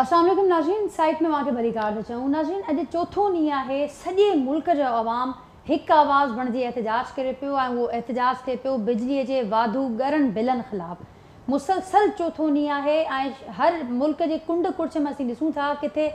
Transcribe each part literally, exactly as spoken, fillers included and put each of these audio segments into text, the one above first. अस्सलाम वालेकुम नाज़रीन, साइट में मां खे भली कार थी चऊं। नाज़रीन, अॼु चौथों ॾींहुं आहे, सॼे मुल्क जो अवाम हिकु आवाज़ बणिजी एहतिजाज करे पियो ऐं उहो एहतिजाज थिए पियो बिजलीअ जे वाधू ॻरनि बिलनि ख़िलाफ़ु। मुसलसल चौथों ॾींहुं आहे ऐं हर मुल्क जे कुंड कुर्च में असीं ॾिसूं था, किथे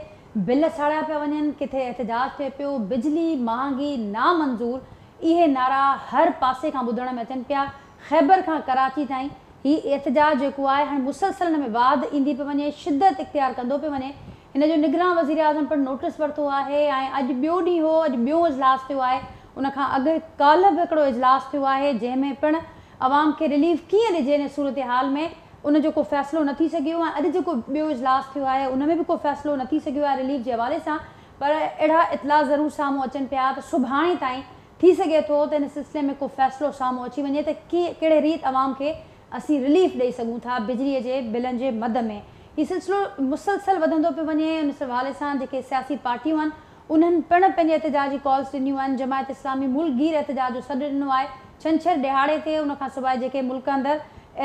बिल साड़िया पिया वञनि, किथे एहतिजाज थिए पियो, बिजली महांगी नामंज़ूर, इहे नारा हर पासे खां ॿुधण में अचनि पिया। ख़ैबर खां कराची ताईं ही एहतिजाज जो है हाँ मुसलसल में वाद इंदी पे वे, शिद्दत इख्तियार कंदो पे वे। इनजो निगरान वज़ीर आज़म पर नोटिस वरतो है। अज बो डी हो, अज बो इजलास थो है। उन अग कल भी एक इजलास थो है जैमें पिण अवाम के रिलीफ कें दिजे इन सूरत हाल में उनको कोई फैसलो न थी सको। अज जो बो इजलास थो है उनमें भी कोई फैसलो न थी सको है रिलीफ के हवाले से, पर अड़ा इतला जरूर सामूँ अचन पाया। तो सुभाणे ताई थी सके तो इन सिलसिले में कोई फैसलो सामूँ अची वे तो कड़े रीत अवाम के असी रिलीफ दे सकूँ था बिजली के बिलन के मद में। ये सिलसिलो मुसलसल वधंदो पे वने। उन हवाले से जेके सियासी पार्टियूं आन उन्हनि पिण पंहिंजे एहतिजाज जी कॉल्स दिनियूं आहिनि। जमायत इस्लामी मुल्कगीर एहतिजाज जो सॾु ॾिनो आहे छंछर दिहाड़े ते। उन खां सवाइ जेके मुल्क अंदरि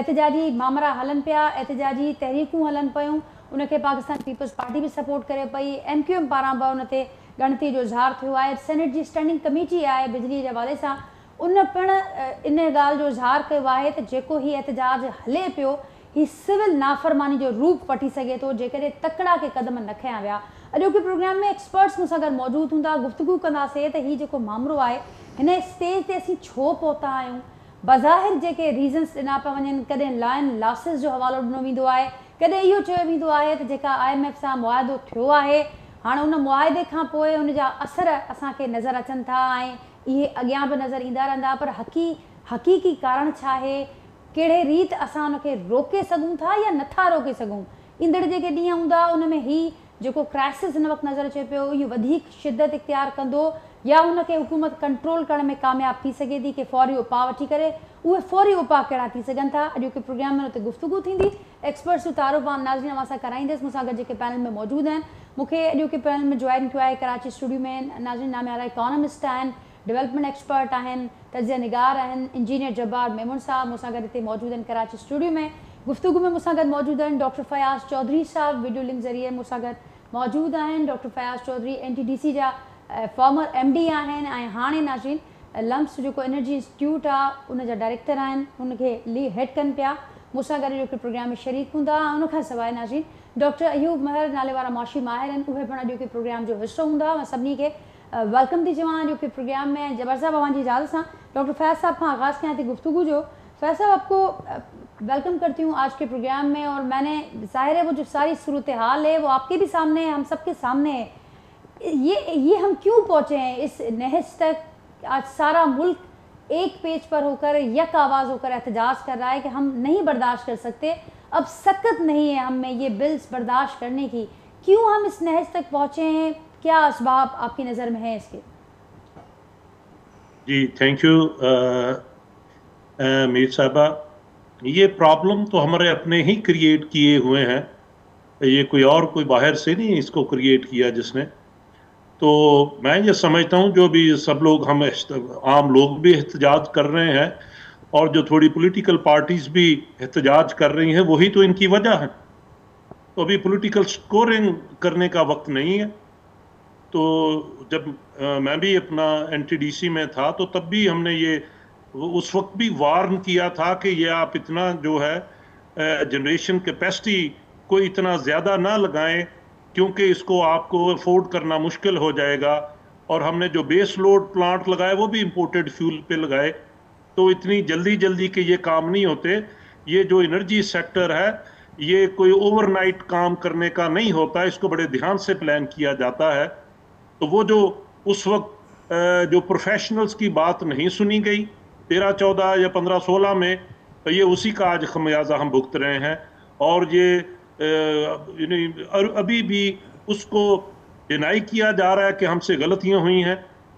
एहतिजाजी मामला हलन पाया, एहतिजाजी तहरीकूं हलन पयूं, उनखे पाकिस्तान पीपल्स पार्टी भी सपोर्ट करे पई। एम क्यू एम पारां बि उन ते गणती जो इज़हार थियो आहे। सेनेट जी स्टैंडिंग कमेटी आहे बिजली के हवाले से, उन पिण इन गाल जो इज़हार किया है तो जो ही एहतिजाज हले पो ही सिविल नाफरमानी जो रूप वठी सके तो जैसे तकड़ा के कदम न खया वह। अजोके प्रोग्राम में एक्सपर्ट्स मुसा गुड मौजूद हूँ, गुफ्तगू कदे तो ये जो मामलो है इन स्टेज से असी छो पहुता आयूँ। बज़ाहिर जेके रीजन्स दिना पे वन, कद लाइन लॉसेस जो हवालो दिनों है, कद यो चो है तो जो आई एम एफ से मुआहदो थो है। हाँ उन मुआहदे का उनका असर असा के नज़र अचन था, ये अग्न भी नज़र इंदा रहा। पर हकी हकीकी कारण है, कड़े रीत अस रोके सकूँ था या ना रोके सकूँ। इंदड़ जेके डी हूँ उनमें ही जो क्राइसिस इन वक्त नज़र अचे पो, यो शिद्दत इख्तियार कंदो या उनके हुकूमत कंट्रोल करण में कामयाब थी सके थी कि फौरी उपा वी करे उ फौरी उपा कड़ा थी सकन था। अॼु के प्रोग्राम में उनते गुफ्तगू थी, एक्सपर्ट्स जो तारुफान नाज़रीन मां सां कराईंदसि। मूंसां गॾु जेके पैनल में मौजूद आहिनि, मूंखे अॼु के पैनल में जॉइन किया है कराची स्टूडियो में नाज़रीन नामे वारा इकोनॉमिस्ट आहिनि, डेवलपमेंट एक्सपर्ट आहिनि, तजिया निगार आहिनि। इंजीनियर जब्बार मेमून साहब मूंसां गॾु हिते मौजूद आहिनि कराची स्टूडियो में। गुफ्तगू में मूंसां गॾु मौजूद आहिनि डॉक्टर फयाज़ चौधरी साहब, वीडियो लिंक ज़रिए मूंसां गॾु मौजूद आहिनि। Doctor Fayaz Chaudhry N T D C जा फॉर्मर एम डी आहिनि, हाणे नाज़रीन लम्स जो एनर्जी इंस्टीट्यूट आहे उनजा डायरेक्टर आहिनि, उनखे ली हेड कनि पिया। मूंसां गॾु जेके प्रोग्राम में शरीक हूंदा। उनखां सवाइ नाज़रीन डॉक्टर अयूब महर नाले वारा माशी माहिर आहिनि, उहे पिणु अॼु के प्रोग्राम जो हिसो हूंदा। मां सभिनी खे वेलकम थी चवां अॼु के प्रोग्राम में। जबर साहब अवां जी इजाज़त सां डॉक्टर फैज़ साहब का आगाज़ किया थी गुफ्तगू जो। फैज़ साहब आपको वेलकम करती हूँ आज के प्रोग्राम में। और मैंने ज़ाहिर है वो जो सारी सूरत हाल है वो आपके भी सामने है, हम सब के सामने है। ये ये हम क्यों पहुँचे हैं इस नहज तक? आज सारा मुल्क एक पेज पर होकर यक आवाज़ होकर एहतजाज कर रहा है कि हम नहीं बर्दाश्त कर सकते, अब सकत नहीं है हमें ये बिल्स बर्दाश्त करने की। क्यों हम इस नहज तक पहुँचे हैं? क्या असबाब आपकी नज़र में है इसके? जी थैंक यू मीर साहबा। ये प्रॉब्लम तो हमारे अपने ही क्रिएट किए हुए हैं, ये कोई और कोई बाहर से नहीं इसको क्रिएट किया जिसने। तो मैं ये समझता हूँ जो भी सब लोग हम आम लोग भी एहतजाज कर रहे हैं और जो थोड़ी पॉलिटिकल पार्टीज़ भी एहतजाज कर रही हैं वही तो इनकी वजह है। तो अभी पॉलिटिकल स्कोरिंग करने का वक्त नहीं है। तो जब आ, मैं भी अपना एनटीडीसी में था तो तब भी हमने ये उस वक्त भी वार्न किया था कि ये आप इतना जो है जनरेशन कैपेसिटी को इतना ज़्यादा ना लगाएं क्योंकि इसको आपको अफोर्ड करना मुश्किल हो जाएगा। और हमने जो बेस लोड प्लांट लगाए वो भी इंपोर्टेड फ्यूल पे लगाए। तो इतनी जल्दी जल्दी के ये काम नहीं होते। ये जो एनर्जी सेक्टर है ये कोई ओवरनाइट काम करने का नहीं होता, इसको बड़े ध्यान से प्लान किया जाता है। तो वो जो उस वक्त जो प्रोफेशनल्स की बात नहीं सुनी गई तेरह चौदह या पंद्रह सोलह में, तो ये उसी का आज खमियाजा हम भुगत रहे हैं। और ये अभी भी उसको डिनाई किया जा रहा है कि हमसे गलतियां हुई हैं।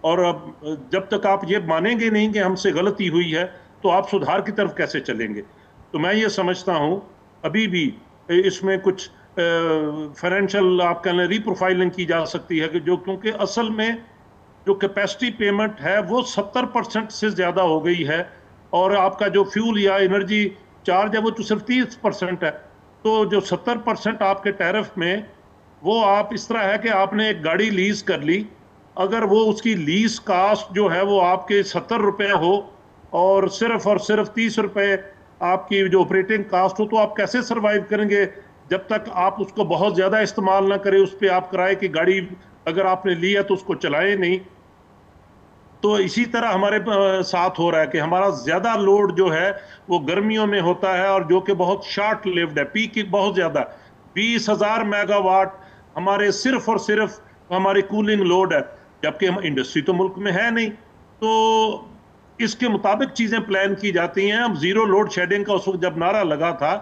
और अब जब तक आप ये मानेंगे नहीं कि हमसे गलती हुई है तो आप सुधार की तरफ कैसे चलेंगे? तो मैं ये समझता हूँ अभी भी इसमें कुछ फाइनेंशियल आप कह लें रीप्रोफाइलिंग की जा सकती है कि जो, क्योंकि असल में जो कैपेसिटी पेमेंट है वो सत्तर परसेंट से ज़्यादा हो गई है और आपका जो फ्यूल या एनर्जी चार्ज है वो तो सिर्फ तीस परसेंट है। तो जो सत्तर परसेंट आपके टैरिफ में वो आप इस तरह है कि आपने एक गाड़ी लीज कर ली, अगर वो उसकी लीज कास्ट जो है वो आपके सत्तर रुपये हो और सिर्फ और सिर्फ तीस रुपये आपकी जो ऑपरेटिंग कास्ट हो, तो आप कैसे सर्वाइव करेंगे जब तक आप उसको बहुत ज़्यादा इस्तेमाल ना करें। उस पर आप किराए की गाड़ी अगर आपने ली है तो उसको चलाएं नहीं। तो इसी तरह हमारे साथ हो रहा है कि हमारा ज़्यादा लोड जो है वो गर्मियों में होता है और जो कि बहुत शॉर्ट लिव्ड है, पीक बहुत ज़्यादा बीस हज़ार मेगावाट हमारे सिर्फ और सिर्फ हमारे कूलिंग लोड है, जबकि हम इंडस्ट्री तो मुल्क में है नहीं। तो इसके मुताबिक चीज़ें प्लान की जाती हैं। हम ज़ीरो लोड शेडिंग का उस वक्त जब नारा लगा था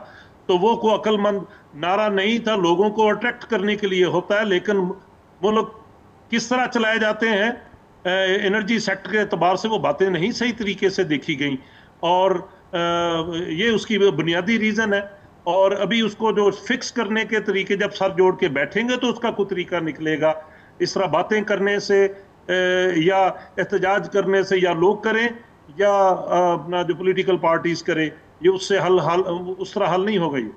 तो वो को अक्लमंद नारा नहीं था, लोगों को अट्रैक्ट करने के लिए होता है, लेकिन वो लोग किस तरह चलाए जाते हैं एनर्जी सेक्टर के अतबार से वो बातें नहीं सही तरीके से देखी गई और ये उसकी बुनियादी रीज़न है। और अभी उसको जो फिक्स करने के तरीके जब सर जोड़ के बैठेंगे तो उसका कोई तरीका निकलेगा। इस तरह बातें करने से या एहतजाज करने से या लोग करें या अपना जो पॉलिटिकल पार्टीज़ करें, ये उससे हल हल उस तरह हल नहीं होगा। ये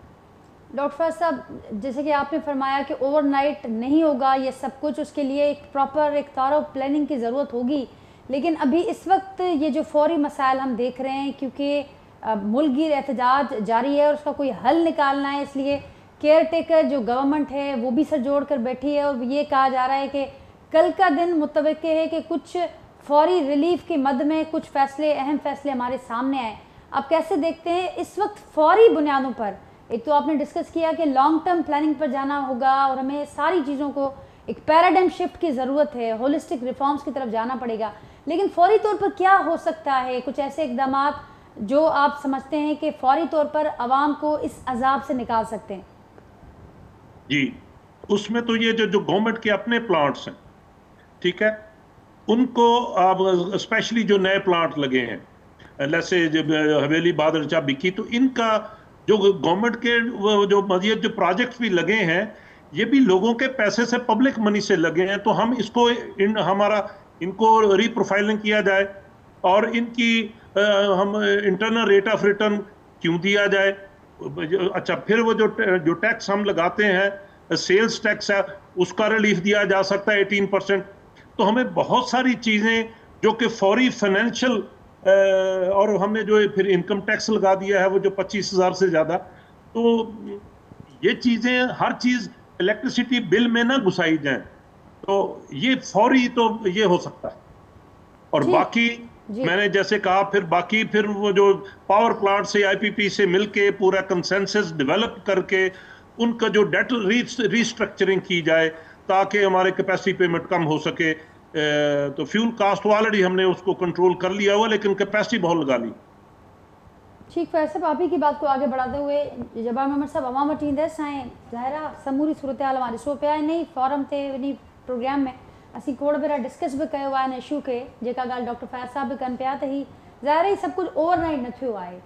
डॉक्टर फैज साहब, जैसे कि आपने फरमाया कि ओवरनाइट नहीं होगा ये सब कुछ, उसके लिए एक प्रॉपर एक थॉरो प्लानिंग की ज़रूरत होगी, लेकिन अभी इस वक्त ये जो फौरी मसाइल हम देख रहे हैं क्योंकि मुल्कगीर एहतजाज जारी है और उसका कोई हल निकालना है, इसलिए केयर टेकर जो गवर्नमेंट है वो भी सर जोड़ कर बैठी है और ये कहा जा रहा है कि कल का दिन मुतवक्के है कि कुछ फौरी रिलीफ की मद में कुछ फैसले, अहम फैसले हमारे सामने आए। आप कैसे देखते हैं इस वक्त फौरी बुनियादों पर? एक तो आपने डिस्कस किया कि लॉन्ग टर्म प्लानिंग पर जाना होगा और हमें सारी चीज़ों को एक पैराडाइम शिफ्ट की ज़रूरत है, होलिस्टिक रिफॉर्म्स की तरफ जाना पड़ेगा, लेकिन फौरी तौर पर क्या हो सकता है? कुछ ऐसे इकदाम जो आप समझते हैं कि फौरी तौर पर आवाम को इस अजाब से निकाल सकते हैं? जी, उसमें तो ये जो जो गवर्नमेंट के अपने प्लांट्स हैं, ठीक है, उनको आप स्पेशली जो नए प्लांट लगे हैं जैसे जब हवेली बादरचा बिकी, तो इनका जो गवर्नमेंट के जो मजीद जो प्रोजेक्ट्स भी लगे हैं ये भी लोगों के पैसे से, पब्लिक मनी से लगे हैं। तो हम इसको इन हमारा इनको रीप्रोफाइलिंग किया जाए और इनकी आ, हम इंटरनल रेट ऑफ रिटर्न क्यों दिया जाए। अच्छा, फिर वो जो जो टैक्स हम लगाते हैं, सेल्स टैक्स है, उसका रिलीफ दिया जा सकता है अठारह परसेंट। तो हमें बहुत सारी चीज़ें जो कि फौरी फाइनेंशियल, और हमने जो फिर इनकम टैक्स लगा दिया है वो जो पच्चीस हज़ार से ज़्यादा, तो ये चीज़ें हर चीज़ इलेक्ट्रिसिटी बिल में ना घुसाई जाए। तो ये फौरी तो ये हो सकता है। और बाकी मैंने जैसे कहा, फिर बाकी फिर वो जो पावर प्लांट से आईपीपी से मिलके पूरा कंसेंसस डेवलप करके उनका जो डेट रीस्ट्रक्चरिंग की जाए ताकि हमारे कैपेसिटी पेमेंट कम हो सके। तो फ्यूल कास्ट ऑलरेडी हमने उसको कंट्रोल कर लिया हुआ, लेकिन कैपेसिटी बहुत लगा ली। ठीक है साहब, आप ही की बात को आगे बढ़ाते हुए जबार महमद साहब, अवाम वटींदस आए, ज़ाहिरा समूरी सूरत हाल हमारे शो पे आए, नहीं फॉरम ते नहीं प्रोग्राम में असी खोड़ बेरा डिस्कस भी किया हुआ है इशू के, जेका गाल डॉक्टर फैज साहब भी कन पाया, ही ज़ाहिर ही सब कुछ ओवरनाइट न थियो आहे,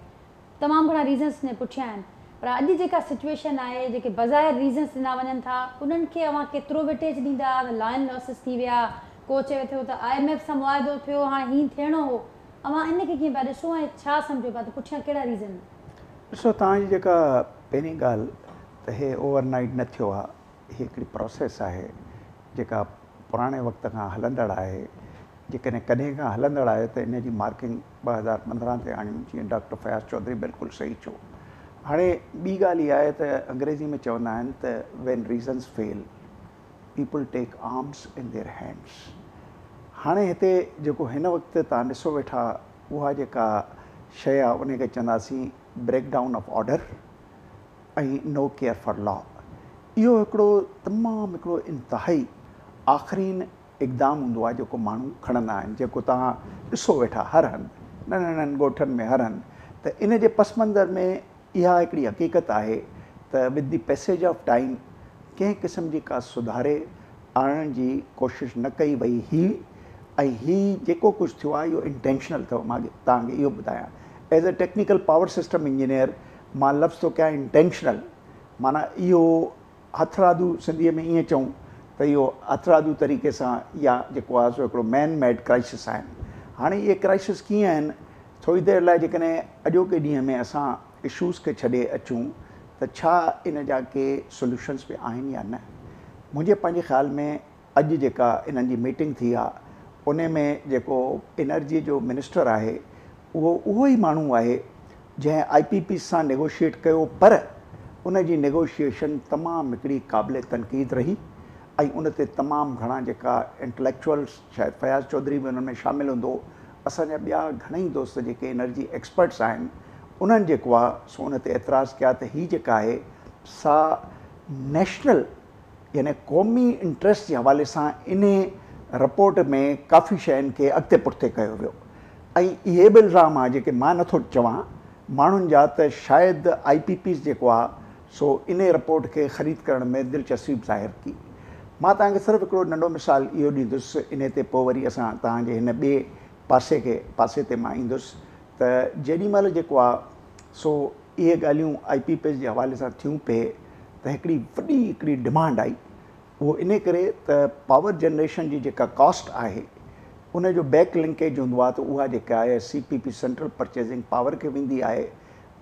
तमाम घना रीजन्स ने पुछा आन, पर अज जेका सिचुएशन आए जेके बज़ाहिर रीजन्स दिना वन था उन्हनि खे अवां केतिरो वेटेज दींदा। लाइन लॉसेस थी विया, को चवे थो तो आई एम एफ सां मुआदो थियो, हाँ ही थियणो हो, अवां इन खे कीअं पिया ॾिसो ऐं छा सम्झो पिया, त पुठियां कहिड़ा रीज़न? ॾिसो, तव्हांजी जेका पहिरीं ॻाल्हि त हे ओवरनाइट न थियो आहे, हीअ हिकिड़ी प्रोसेस आहे जेका पुराणे वक़्त खां हलंदड़ आहे। जेकॾहिं कॾहिं खां हलंदड़ आहे त इन जी मार्किंग ॿ हज़ार पंद्रहं ते आणियूं, जीअं डॉक्टर फयाज़ चौधरी बिल्कुलु सही चयो। हाणे ॿी ॻाल्हि इहा आहे त अंग्रेज़ी में चवंदा आहिनि त when reasons fail people take arms in their hands. हाणे हिते जेको हिन वक़्तु तव्हां ॾिसो वेठा, उहा जेका शइ आहे उनखे चवंदासीं ब्रेकडाउन ऑफ ऑडर ऐं नो केयर फॉर लॉ। इहो हिकिड़ो तमामु हिकिड़ो इंतिहाई आख़िरीन इक़दाम हूंदो आहे जेको माण्हू खणंदा आहिनि, जेको तव्हां ॾिसो वेठा हर हंधि, नंढनि नंढनि ॻोठनि में हर हंधि। त इन जे पस मंज़र में इहा हिकिड़ी हक़ीक़त आहे त with the passage of time कंहिं क़िस्म जी का सुधारे आणण जी कोशिशि न कई वई ही, ऐं हीउ जेको कुझु थियो आहे इहो इंटेंशनल अथव। मां तव्हांखे इहो ॿुधायां, as a technical power system engineer मां लफ़्ज़ थो कयां इंटेंशनल, माना इहो हथरादू सिंधीअ में ईअं चऊं त इहो अतरादू तरीक़े सां या जेको आहे सो हिकिड़ो मैन मेड क्राइसिस आहिनि। हाणे इहे क्राइसिस कीअं आहिनि? थोरी देरि लाइ जेकॾहिं अॼोके ॾींहं में असां इशूज़ खे छॾे अचूं त छा इन जा के सोल्यूशन्स बि आहिनि या न? मुझे पंहिंजे ख़्याल में अॼु जेका इन्हनि जी मीटिंग थी आहे उन में जेको एनर्जी जो मिनिस्टर आहे उहो उहो ई माण्हू आहे जंहिं आई पी पी सां नेगोशिएट कयो, पर उन जी नेगोशिएशन तमामु हिकिड़ी क़ाबिले तनक़ीद रही ऐं उन ते तमामु घणा जेका इंटलेक्चुअल्स, शायदि फयाज़ चौधरी बि उन में शामिलु हूंदो, असांजा ॿिया घणेई दोस्त जेके एनर्जी एक्सपर्ट्स आहिनि उन्हनि जेको आहे सो उन ते एतिराज़ कया त हीअ जेका आहे सा नेशनल यानी क़ौमी इंट्रस्ट जे हवाले सां इन रिपोर्ट में काफ़ी शयुनि खे अॻिते पुठिते कयो वियो ऐं इहे बि इल्ज़ाम आहे जेके मां नथो चवां माण्हुनि जा त शायदि आई पी पीस जेको आहे सो इन रिपोर्ट खे ख़रीद करण में दिलचस्पी ज़ाहिर की। मां तव्हांखे सिर्फ़ु हिकिड़ो नंढो मिसाल इहो ॾींदुसि, इन ते पोइ वरी असां तव्हांजे हिन ॿिए पासे खे पासे ते मां ईंदुसि त जेॾीमहिल जेको आहे सो इहे ॻाल्हियूं आई पी पी एस जे हवाले सां थियूं पए त हिकिड़ी वॾी हिकिड़ी डिमांड आई, उहो इन करे त पावर जनरेशन जी जेका कॉस्ट आहे उनजो बैक लिंकेज हूंदो आहे त उहा जेका आहे C P P central purchasing power खे वेंदी आहे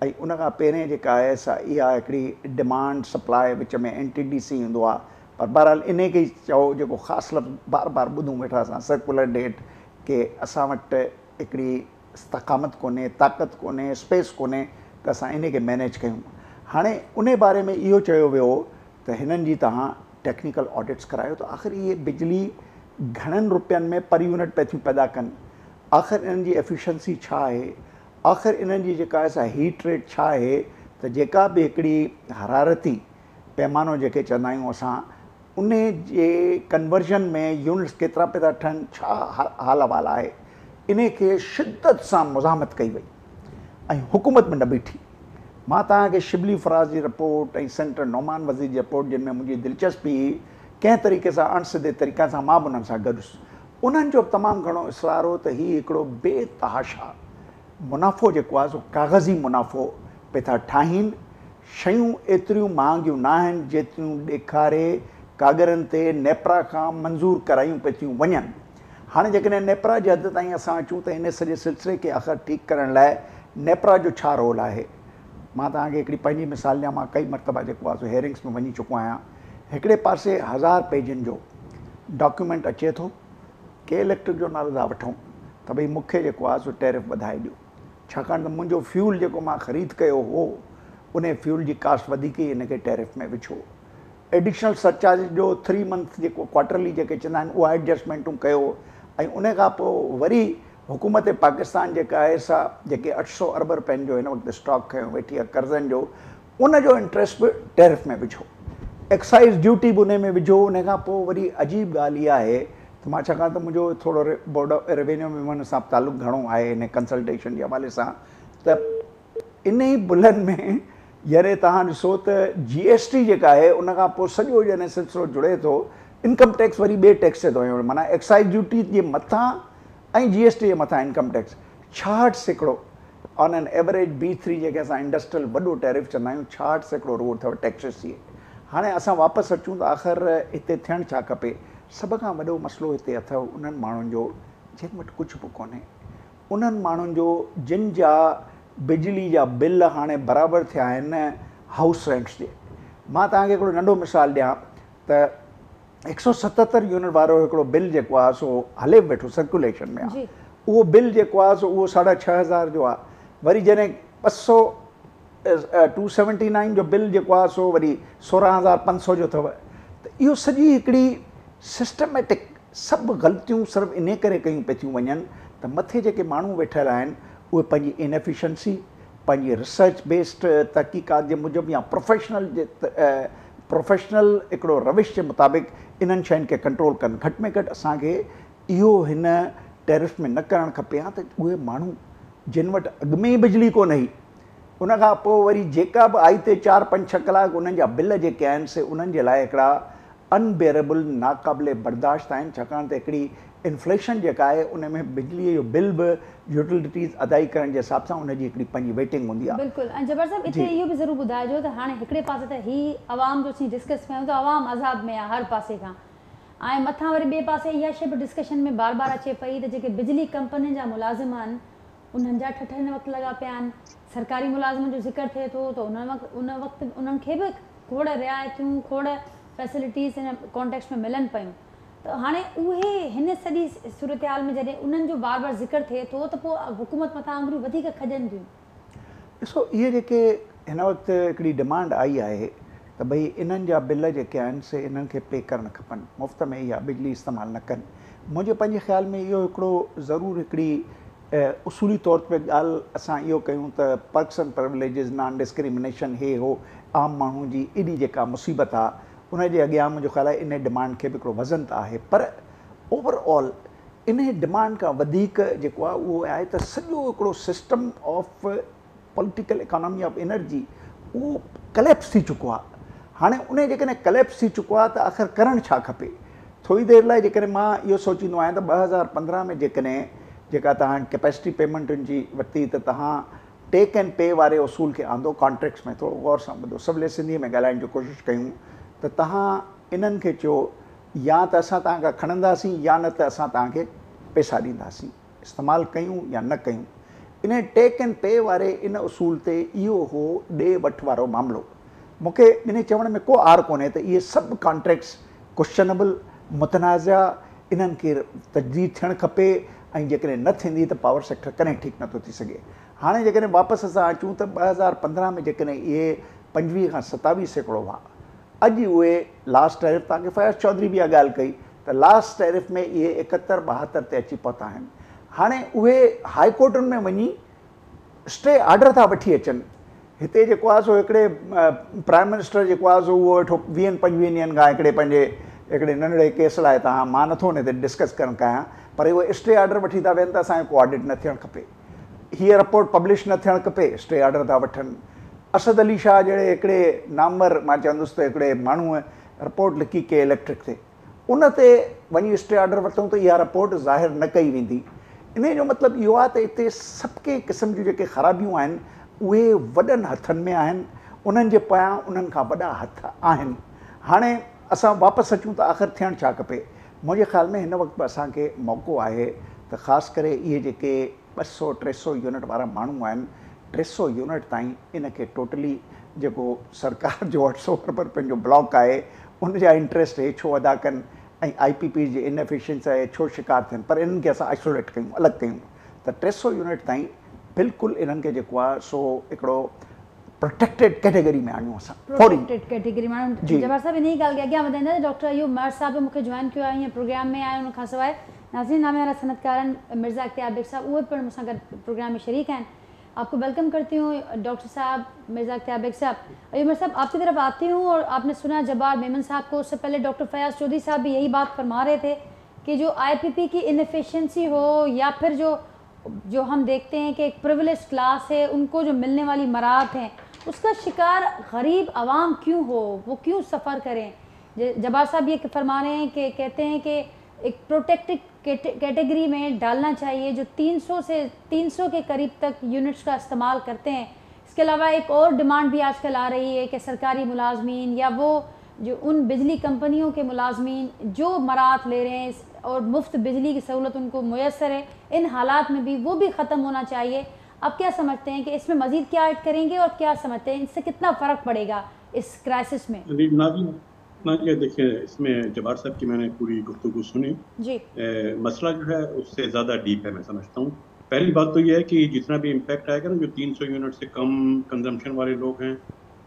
ऐं उनखां पहिरें जेका आहे सा इहा हिकिड़ी डिमांड सप्लाई विच में एन टी डी सी हूंदो आहे, पर बहरहाल इन खे ई चओ जेको ख़ासि लफ़्ज़ बार बार ॿुधूं वेठा असां सर्कुलर डेट के असां वटि हिकिड़ी इस्तक़ामत कोन्हे, ताक़त कोन्हे, स्पेस कोन्हे त असां इन खे मैनेज कयूं। हाणे उन बारे में इहो चयो वियो त हिननि जी तव्हां टेक्निकल ऑडिट्स करायो त आख़िर इहे बिजली घणनि रुपयनि में पर यूनिट पै थियूं पैदा कनि, आख़िर इन्हनि जी एफिशिएंसी छा आहे, आख़िर इन्हनि जी जेका आहे हीट रेट छा आहे, त जेका बि हिकिड़ी हरारती पैमानो जेके चवंदा आहियूं असां उन जे कन्वर्जन में यूनिट्स केतिरा पिया था ठहनि, छा हाल अहिवाल आहे, इन खे शिदत सां मुज़ामत कई वई ऐं हुकूमत में न बीठी। मां तव्हांखे शिबली फराज़ जी रिपोर्ट ऐं सेंटर नौमान वज़ीर जी रिपोर्ट जिन में मुंहिंजी दिलचस्पी कंहिं तरीक़े सां अणसिधे तरीक़े सां मां बि उन्हनि सां गॾुसि, उन्हनि जो तमामु घणो इसरार हो त हीउ हिकिड़ो बेतहाशा मुनाफ़ो जेको आहे सो कागज़ी मुनाफ़ो पिया था ठाहीनि, शयूं एतिरियूं महांगियूं न आहिनि जेतिरियूं ॾेखारे कागरनि ते नेपरा खां मंज़ूर करायूं पिया थियूं वञनि। हाणे जेकॾहिं नेपरा जे हद ताईं असां अचूं त हिन सॼे सिलसिले खे आख़िर ठीकु करण लाइ नेपरा जो छा रोल आहे। मां तव्हांखे हिकिड़ी पंहिंजी मिसाल ॾियां, मां कई मरतबा जेको आहे सो हेरिंग्स में वञी चुको आहियां, हिकिड़े पासे हज़ार पेजनि जो डॉक्यूमेंट अचे थो, के इलेक्ट्रिक जो नालो था वठूं त भई मूंखे जेको आहे सो टैरिफ वधाए ॾियो, छाकाणि त मुंहिंजो फ्यूल जेको मां ख़रीद कयो हो उन फ्यूल जी कास्ट वधीक ई हिन खे टैरिफ में विझो, एडिशनल सरचार्ज जो थ्री मंथ जेको क्वार्टरली जेके चवंदा आहिनि उहा एडजस्टमेंटूं कयो ऐं उन खां पोइ वरी हुकूमत पाकिस्तान जेका आहे सा जेके अठ सौ अरब रुपयनि जो हिन वक़्तु स्टॉक खयों वेठी आहे कर्ज़नि जो, उनजो इंट्रस्ट बि टैरिफ में विझो, एक्साइज़ ड्यूटी बि उन में विझो। उन खां पोइ वरी अजीब ॻाल्हि इहा आहे त मां छाकाणि त मुंहिंजो थोरो बोर्ड ऑफ रेवेन्यू में हुन सां तालुक़ु घणो आहे हिन कंसल्टेशन जे हवाले सां, त इन ई बुलनि में यानी तव्हां ॾिसो त जी एस टी जेका आहे उन खां पोइ सॼो यानी सिलसिलो जुड़े थो, इनकम टैक्स वरी ॿिए टैक्स ते थो वञे, माना एक्साइज़ ड्यूटी जे मथां ऐं जी एस टी जे मथां इनकम टैक्स छाहठि सैकड़ो on an average B three जेके असां इंडस्ट्रियल वॾो टैरिफ चवंदा आहियूं छाहठि सैकड़ो रोड अथव टैक्सिस जी। हाणे असां वापसि अचूं त आख़िर हिते थियणु छा खपे, सभ खां वॾो मसइलो हिते अथव उन्हनि माण्हुनि जो जंहिं वटि कुझु बि कोन्हे, उन्हनि माण्हुनि जो जिन जा बिजली जा बिल हाणे बराबरि थिया आहिनि हाउस रेंट्स जे। मां तव्हांखे हिकिड़ो नंढो मिसाल ॾियां त हिकु सौ सतहतरि यूनिट वारो हिकिड़ो बिल जेको आहे सो हले वेठो सर्कुलेशन में आहे, उहो बिल जेको आहे सो उहो साढा छह हज़ार जो आहे, वरी जॾहिं ॿ सौ टू सेवनटी नाइन जो बिल जेको आहे सो वरी सोरहं हज़ार पंज सौ जो अथव। त इहो सॼी हिकिड़ी सिस्टमेटिक सभु ग़लतियूं सिर्फ़ु इन करे कयूं पई थियूं वञनि त मथे जेके माण्हू वेठल आहिनि उहे पंहिंजी इनएफिशंसी, पंहिंजी रिसर्च बेस्ड तहक़ीक़ात जे मूजिबि या प्रोफेशनल जे प्रोफेशनल हिकिड़ो रविश जे मुताबिक़ इन्हनि शयुनि खे कंट्रोल कनि। घटि में घटि असांखे इहो हिन टैरिफ में न करणु खपे हा त उहे माण्हू जिन वटि अॻु में ई बिजली कोन हुई उन खां पोइ वरी जेका बि आई ते चारि पंज छह कलाक उन्हनि जा बिल जेके आहिनि से उन्हनि जे लाइ हिकिड़ा अनबेरेबल नाक़ाबिले बर्दाश्त आहिनि, छाकाणि त हिकिड़ी इन्फ्लेशन जेका आहे उन में बिजलीअ जो बिल बि यूटिलिटीज़ अदाई करण जे हिसाब सां उनजी हिकिड़ी पंहिंजी वेटिंग हूंदी आहे। बिल्कुलु। ऐं जबर साहिबु हिते इहो बि ज़रूरु ॿुधाइजो त हाणे हिकिड़े पासे त हीउ आवाम जो असीं डिस्कस कयूं त आवाम अज़ाब में आहे हर पासे खां, ऐं मथां वरी ॿिए पासे इहा शइ बि डिस्कशन में बार बार अचे पई त जेके बिजली कंपनियुनि जा मुलाज़िम आहिनि उन्हनि जा ठठ हिन वक़्तु लॻा पिया आहिनि, सरकारी मुलाज़िमनि जो ज़िक्र थिए थो त उन वक़्तु उन वक़्तु उन्हनि खे बि खोड़ रिआयतूं खोड़ फैसिलिटीज़ हिन कॉन्टेक्स्ट में मिलनि पियूं। त हाणे उहे हिन सॼी सूरत हाल में जॾहिं उन्हनि जो बार बार ज़िक्र थिए थो त पोइ हुकूमत मथां आंगुरियूं वधीक खॼनि थियूं। ॾिसो इहे जेके हिन वक़्तु हिकिड़ी डिमांड आई आहे त भई इन्हनि जा बिल जेके आहिनि से इन्हनि खे पे करणु खपनि, मुफ़्त में इहा बिजली इस्तेमालु न कनि। मुंहिंजे पंहिंजे ख़्याल में इहो हिकिड़ो ज़रूरु हिकिड़ी उसूली तौर पे ॻाल्हि असां इहो कयूं त perks and privileges, non discrimination, हे हो आम माण्हू जी एॾी जेका मुसीबत आहे उनजे अॻियां मुंहिंजो ख़्याल आहे इन डिमांड खे बि हिकिड़ो वज़न त आहे, पर ओवरऑल इन डिमांड खां वधीक जेको आहे उहो आहे त सॼो हिकिड़ो system of political economy of energy उहो कलेप्स थी चुको आहे। हाणे उन जेकॾहिं कलेप्स थी चुको आहे त आख़िर करणु छा खपे? थोरी देरि लाइ जेकॾहिं मां इहो सोचींदो आहियां त ॿ हज़ार पंद्रहं में जेकॾहिं जेका तव्हां कैपेसिटी पेमेंटुनि जी वरिती त तव्हां टेक एंड पे वारे उसूल खे आंदो कॉन्ट्रेक्ट्स में, थोरो गौर सां ॿुधो, सभु सिंधीअ में ॻाल्हाइण जी कोशिशि कयूं, त तव्हां इन्हनि खे चयो या त असां तव्हांखां खणंदासीं या न त असां तव्हांखे पैसा ॾींदासीं, इस्तेमालु कयूं या न कयूं। इन टेक एंड पे वारे इन उसूल ते इहो हो ॾे वठि वारो मामिलो। मूंखे इन चवण में को आर कोन्हे त इहे सभु कॉन्ट्रेक्ट्स क्वेश्चनेबल, मुतनाज़ा, इन्हनि खे तजदीद थियणु खपे ऐं जेकॾहिं न थींदी त पावर सेक्टर कॾहिं ठीकु नथो थी सघे। हाणे जेकॾहिं वापसि असां अचूं त ॿ हज़ार पंद्रहं में जेकॾहिं इहे पंजवीह खां सतावीह सैकड़ो हुआ, अॼु उहे लास्ट टैरिफ, तव्हांखे फयाज़ चौधरी बि इहा ॻाल्हि कई त लास्ट टैरिफ में इहे एकहतरि ॿाहतरि ते अची पहुता आहिनि। हाणे उहे हाई कोर्टुनि में वञी स्टे आर्डर था वठी अचनि। हिते जेको आहे सो हिकिड़े प्राइम मिनिस्टर जेको आहे सो उहो वेठो वीहनि पंजवीहनि ॾींहंनि खां हिकिड़े पंहिंजे हिकिड़े नंढड़े केस लाइ, तव्हां मां नथो हिन ते डिस्कस करणु चाहियां, पर उहे स्टे आर्डर वठी था वेहनि त असांजो को ऑडिट न थियणु खपे, हीअ रिपोर्ट पब्लिश न थियणु खपे, स्टे आर्डर था वठनि। असद अली शाह जहिड़े हिकिड़े नामवर, मां चवंदुसि त हिकिड़े माण्हूअ रिपोर्ट लिखी के इलेक्ट्रिक ते, उन ते वञी स्टे आर्डर वरितऊं त इहा रिपोर्ट ज़ाहिर न कई वेंदी। इन जो मतिलबु इहो आहे त हिते सभु के क़िस्म जूं जेके ख़राबियूं आहिनि उहे वॾनि हथनि में आहिनि, उन्हनि जे पायां उन्हनि खां वॾा हथ आहिनि। हाणे असां वापसि अचूं त आख़िर थियणु छा खपे? मुंहिंजे ख़्याल में हिन वक़्तु असांखे मौक़ो आहे त ख़ासि करे इहे जेके ॿ सौ टे सौ यूनिट वारा माण्हू आहिनि, टे सौ यूनिट ताईं इनखे टोटली जेको सरकार जो अठ सौ बराबरि पंहिंजो ब्लॉक आहे उन जा इंट्रस्ट हे छो अदा कनि ऐं आई पी पी जे इनएफिशिएंसी आहे छो शिकार थियनि, पर इन्हनि खे असां आइसोलेट कयूं, अलॻि कयूं त टे सौ यूनिट ताईं बिल्कुलु इन्हनि खे जेको आहे सो हिकिड़ो प्रोटेक्टेड कैटेगरी में आणियूं असां, प्रोटेक्टेड कैटेगरी में आणियूं। जवाहर साहब इन ई ॻाल्हि खे अॻियां वधाईंदा। डॉक्टर अयूब मर्ज़ साहब मूंखे जॉइन कयो आहे हीअं प्रोग्राम में आया, उनखां सवाइ नाज़रीन नामे वारा सनतकारनि मिर्ज़ा अख्तियार बेग साहब, उहे पिणु मूंसां गॾु प्रोग्राम में शरीक आहिनि। आपको वेलकम करती हूँ डॉक्टर साहब, मिर्ज़ा अख्तियार बेग साहब। अयूब मर्ज़ साहब आपकी तरफ आती हूँ, और आपने सुना जब्बार मेमन साहब को, उससे पहले डॉक्टर फयाज़ चौधरी साहब भी यही बात फरमा रहे थे कि जो आई पी पी की इनफिशेंसी हो या फिर जो जो हम देखते हैं कि एक प्रिविलेज क्लास है उनको जो मिलने वाली मराहत हैं उसका शिकार गरीब आवाम क्यों हो, वो क्यों सफ़र करें? जब्बार साहब ये फरमा रहे हैं कि कहते हैं कि एक प्रोटेक्टेड कैटेगरी में डालना चाहिए जो तीन सौ से तीन सौ के करीब तक यूनिट्स का इस्तेमाल करते हैं। इसके अलावा एक और डिमांड भी आजकल आ रही है कि सरकारी मुलाजमीन या वो जो उन बिजली कंपनियों के मुलाजमीन जो मराहत ले रहे हैं और मुफ्त बिजली की सहूलत उनको मुयसर है, इन हालात में भी वो भी ख़त्म होना चाहिए। आप क्या समझते हैं कि इसमें मज़ीद क्या ऐड करेंगे और क्या समझते हैं इससे कितना फ़र्क पड़ेगा इस क्राइसिस में? नाज़रीन देखिए, इसमें जब्बार साहब की मैंने पूरी गुफ्तगू सुनी जी, ए, मसला जो है उससे ज़्यादा डीप है मैं समझता हूँ। पहली बात तो यह है कि जितना भी इम्पैक्ट आएगा ना, जो तीन सौ यूनिट से कम कंजम्पशन वाले लोग हैं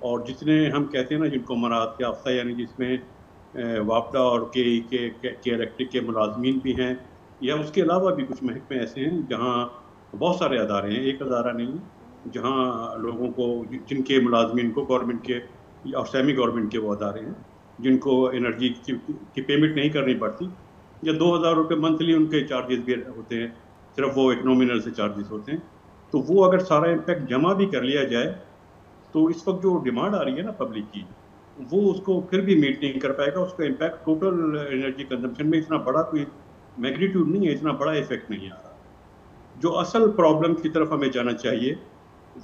और जितने हम कहते हैं ना जिनको मराहत याफ्ता यानी जिसमें वापडा और के ई के के इलेक्ट्रिक के मुलाजमीन भी हैं या उसके अलावा भी कुछ महकमे ऐसे हैं जहाँ बहुत सारे अदारे हैं, एक अदारा नहीं, जहाँ लोगों को जिनके मुलाजमीन को गवर्नमेंट के और सेमी गवर्नमेंट के वो अदारे हैं जिनको एनर्जी की, की पेमेंट नहीं करनी पड़ती या दो हज़ार रुपये मंथली उनके चार्जेस भी होते हैं, सिर्फ वो एक नॉमिनल से चार्जेस होते हैं। तो वो अगर सारा इम्पैक्ट जमा भी कर लिया जाए तो इस वक्त जो डिमांड आ रही है ना पब्लिक की, वो उसको फिर भी मीट नहीं कर पाएगा। उसका इम्पैक्ट टोटल एनर्जी कंजम्पशन में इतना बड़ा कोई मैग्नीट्यूड नहीं है, इतना बड़ा इफेक्ट नहीं आ रहा। जो असल प्रॉब्लम की तरफ हमें जाना चाहिए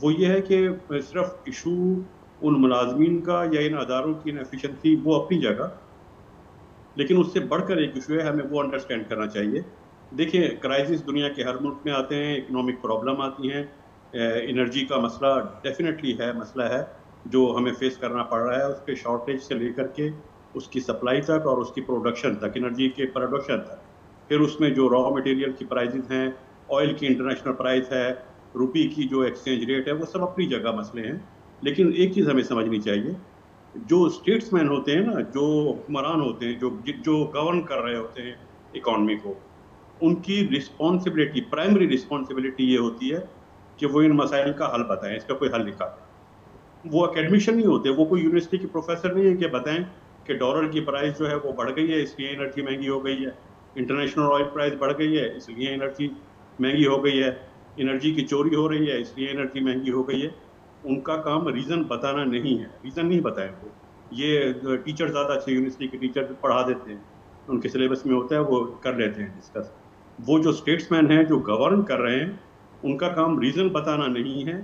वो ये है कि सिर्फ इशू उन मुलाजमीन का या इन अदारों की इनएफिशिएंसी वो अपनी जगह, लेकिन उससे बढ़कर एक इशू है, हमें वो अंडरस्टैंड करना चाहिए। देखिए, क्राइसिस दुनिया के हर मुल्क में आते हैं, इकनॉमिक प्रॉब्लम आती हैं, एनर्जी का मसला डेफिनेटली है, मसला है जो हमें फेस करना पड़ रहा है। उसके शॉर्टेज से लेकर के उसकी सप्लाई तक और उसकी प्रोडक्शन तक, एनर्जी के प्रोडक्शन तक। फिर उसमें जो रॉ मटेरियल की प्राइसेस हैं, ऑयल की इंटरनेशनल प्राइस है, रुपी की जो एक्सचेंज रेट है, वो सब अपनी जगह मसले हैं। लेकिन एक चीज़ हमें समझनी चाहिए, जो स्टेट्समैन होते हैं ना, जो हुक्मरान होते हैं, जो जो गवर्न कर रहे होते हैं इकॉनमी को, उनकी रिस्पॉन्सिबिलिटी, प्राइमरी रिस्पॉन्सिबिलिटी ये होती है कि वो इन मसाइल का हल बताएं, इसका कोई हल निकालें। वो अकेडमिशियन नहीं होते, वो कोई यूनिवर्सिटी के प्रोफेसर नहीं है कि बताएं कि डॉलर की प्राइस जो है वो बढ़ गई है इसलिए एनर्जी महंगी हो गई है, इंटरनेशनल ऑयल प्राइस बढ़ गई है इसलिए एनर्जी महंगी हो गई है, एनर्जी की चोरी हो रही है इसलिए एनर्जी महंगी हो गई है। उनका काम रीज़न बताना नहीं है, रीज़न नहीं बताएं वो। ये टीचर ज़्यादा अच्छे यूनिवर्सिटी के टीचर पढ़ा देते हैं, उनके सिलेबस में होता है, वो कर लेते हैं डिस्कस। वो जो स्टेट्समैन हैं, जो गवर्न कर रहे हैं, उनका काम रीज़न बताना नहीं है,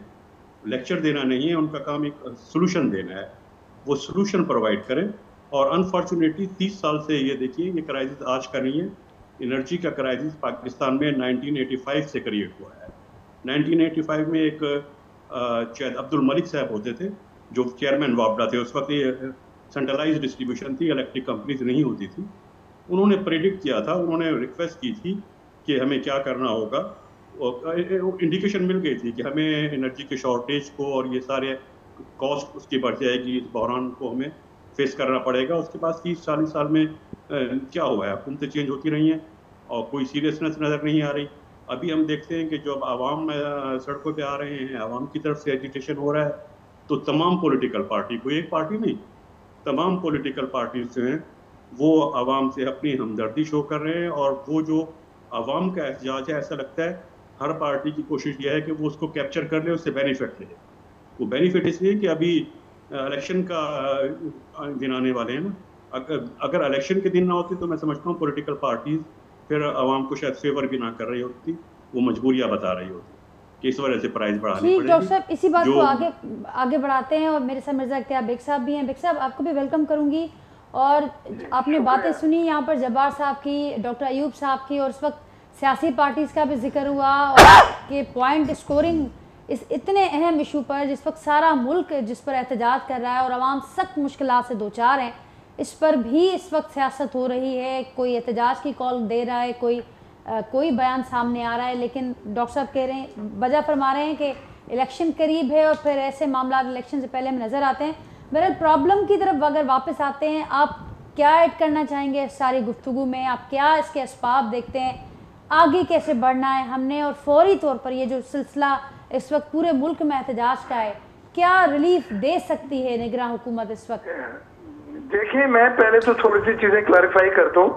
लेक्चर देना नहीं है, उनका काम एक सोल्यूशन देना है। वो सोल्यूशन प्रोवाइड करें। और अनफॉर्चुनेटली तीस साल से ये देखिए, ये क्राइसिस आज का नहीं है, एनर्जी का क्राइसिस पाकिस्तान में नाइनटीन एटी फाइव से क्रिएट हुआ है। नाइनटीन एटी फाइव में एक शायद अब्दुल मलिक साहब होते थे जो चेयरमैन वापडा थे, उस वक्त ये सेंट्रलाइज डिस्ट्रीब्यूशन थी, इलेक्ट्रिक कंपनीज नहीं होती थी। उन्होंने प्रेडिक्ट किया था, उन्होंने रिक्वेस्ट की थी कि हमें क्या करना होगा, और इंडिकेशन मिल गई थी कि हमें एनर्जी के शॉर्टेज को और ये सारे कॉस्ट उसकी बढ़ जाएगी, इस बहरान को हमें फेस करना पड़ेगा। उसके बाद तीस चालीस साल में क्या हुआ है, हुकूमतें चेंज होती रही हैं और कोई सीरियसनेस नज़र नहीं आ रही। अभी हम देखते हैं कि जब आवाम सड़कों पे आ रहे हैं, आवाम की तरफ से एजिटेशन हो रहा है, तो तमाम पॉलिटिकल पार्टी, कोई एक पार्टी नहीं, तमाम पॉलिटिकल पार्टीज जो हैं वो आवाम से अपनी हमदर्दी शो कर रहे हैं। और वो जो आवाम का एहतजाज है, ऐसा लगता है हर पार्टी की कोशिश यह है कि वो उसको कैप्चर कर ले, उससे बेनिफिट ले। वो बेनिफिट इसलिए कि अभी इलेक्शन का दिन आने वाले हैं ना, अगर अगर इलेक्शन के दिन ना होते तो मैं समझता हूँ पॉलिटिकल पार्टीज़ फिर आवाम को शायद फेवर भी ना कर रही होती, वो मजबूरियाँ बता रही होती कि इस वजह से प्राइस बढ़ानी पड़ेगी। ठीक डॉक्टर साहब, इसी बात को आगे आगे बढ़ाते हैं। और मेरे साथ मिर्जा इख्तियार बेग साहब भी हैं। बेग साहब, आपको भी वेलकम करूँगी। और आपने बातें सुनी यहाँ पर जब्बार साहब की, डॉक्टर अयूब साहब की, और उस वक्त सियासी पार्टीज़ का भी जिक्र हुआ कि पॉइंट स्कोरिंग इस इतने अहम इशू पर, जिस वक्त सारा मुल्क जिस पर एहतजाज कर रहा है और आवाम सख्त मुश्किलात से दो चार हैं, इस पर भी इस वक्त सियासत हो रही है। कोई एहतजाज की कॉल दे रहा है, कोई आ, कोई बयान सामने आ रहा है। लेकिन डॉक्टर साहब कह रहे हैं, वजह फरमा रहे हैं कि इलेक्शन करीब है और फिर ऐसे मामला इलेक्शन से पहले में नज़र आते हैं। बहरहाल प्रॉब्लम की तरफ अगर वापस आते हैं, आप क्या ऐड करना चाहेंगे सारी गुफ्तगू में? आप क्या इसके असबाब देखते हैं, आगे कैसे बढ़ना है हमने, और फौरी तौर पर ये जो सिलसिला इस वक्त पूरे मुल्क में एहतजाज का है, क्या रिलीफ दे सकती है निगरान हुकूमत इस वक्त? देखिए, मैं पहले तो थोड़ी सी चीजें क्लैरिफाई कर दूं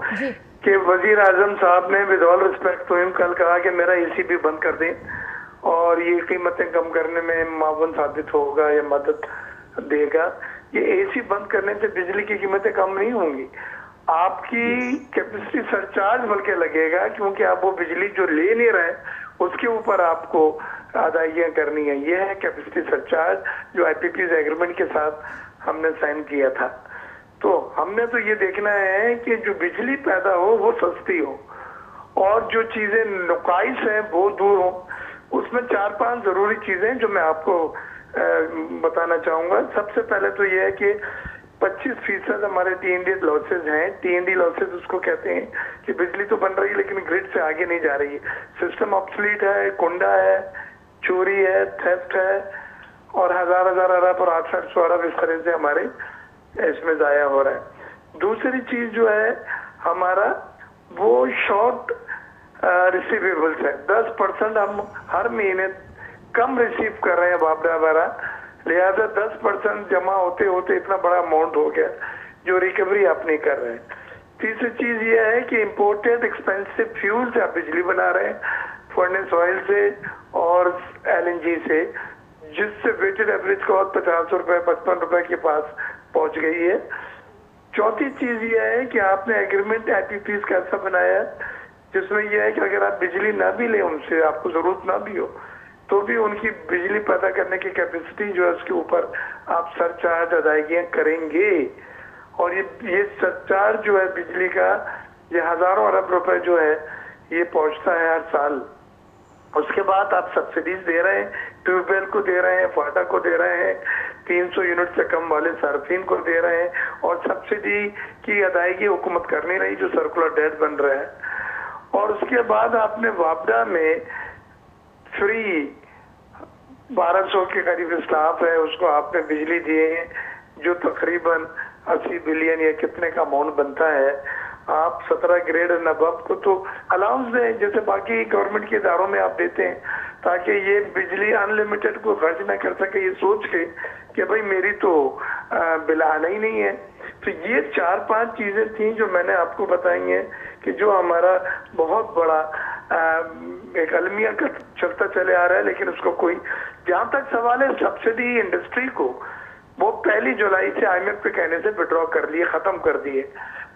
कि वजीर आजम साहब ने with all respect to him कल कहा कि मेरा एसी भी बंद कर दें और ये कीमतें कम करने में मावन साबित होगा या मदद देगा। ये एसी बंद करने से बिजली की कीमतें कम नहीं होंगी, आपकी कैपेसिटी सरचार्ज बल्कि लगेगा, क्योंकि आप वो बिजली जो ले नहीं रहे उसके ऊपर आपको अदायगियाँ करनी है। ये है कैपेसिटी सरचार्ज जो आई पी पी एग्रीमेंट के साथ हमने साइन किया था। तो हमने तो ये देखना है कि जो बिजली पैदा हो वो सस्ती हो और जो चीजें नुकाइश हैं वो दूर हो। उसमें चार पांच जरूरी चीजें जो मैं आपको आ, बताना चाहूंगा। सबसे पहले तो ये है कि पच्चीस फीसद हमारे टीएनडी लॉसेज हैं। टीएनडी लॉसेज उसको कहते हैं कि बिजली तो बन रही है लेकिन ग्रिड से आगे नहीं जा रही है, सिस्टम ऑब्सोलीट है, कुंडा है, चोरी है, थेफ्ट है, और हजार हजार अरब और आठ सौ अरब इस तरह से हमारे इसमें जाया हो रहा है। दूसरी चीज जो है हमारा वो शॉर्ट रिसीवेबल्स है, दस परसेंट हम हर महीने कम रिसीव कर रहे हैं वापड़ा वारा, लिहाजा दस परसेंट जमा होते होते इतना बड़ा अमाउंट हो गया जो रिकवरी आप नहीं कर रहे हैं। तीसरी चीज ये है कि इम्पोर्टेड एक्सपेंसिव फ्यूल से आप बिजली बना रहे हैं, फर्नेस ऑयल से और एलएनजी से, जिससे वेटेड एवरेज कॉस्ट पचास रुपए पचपन रुपए के पास पहुंच गई है। चौथी चीज यह है कि आपने एग्रीमेंट आईपीपीस का ऐसा बनाया जिसमें यह है कि अगर आप बिजली ना भी ले उनसे, आपको जरूरत ना भी हो, तो भी उनकी बिजली पैदा करने की कैपेसिटी जो है उसके ऊपर आप सरचार्ज अदायगियां करेंगे। और ये ये सरचार्ज जो है बिजली का, ये हजारों अरब रुपए जो है ये पहुंचता है हर साल। उसके बाद आप सब्सिडीज दे रहे हैं, ट्यूबवेल को दे रहे हैं, वाटर को दे रहे हैं, तीन सौ यूनिट से कम वाले सार्फिन को दे रहे हैं, और सब्सिडी की अदायगी हुकूमत करनी रही जो सर्कुलर डेट बन रहा है। और उसके बाद आपने वापडा में फ्री बारह सौ के करीब स्टाफ है, उसको आपने बिजली दिए हैं जो तकरीबन अस्सी बिलियन या कितने का अमाउंट बनता है। आप सत्रह ग्रेड नबब को तो अलाउंस दें जैसे बाकी गवर्नमेंट के इदारों में आप देते हैं, ताकि ये बिजली अनलिमिटेड को खर्च ना कर सके ये सोच के कि भाई मेरी तो बिल आना ही नहीं है। तो ये चार पांच चीजें थी जो मैंने आपको बताई हैं कि जो हमारा बहुत बड़ा आ, एक अलमिया का चलता चले आ रहा है। लेकिन उसको कोई, जहाँ तक सवाल है सब्सिडी इंडस्ट्री को, वो पहली जुलाई से आई एम एफ के कहने से विड्रॉ कर लिए, खत्म कर दिए।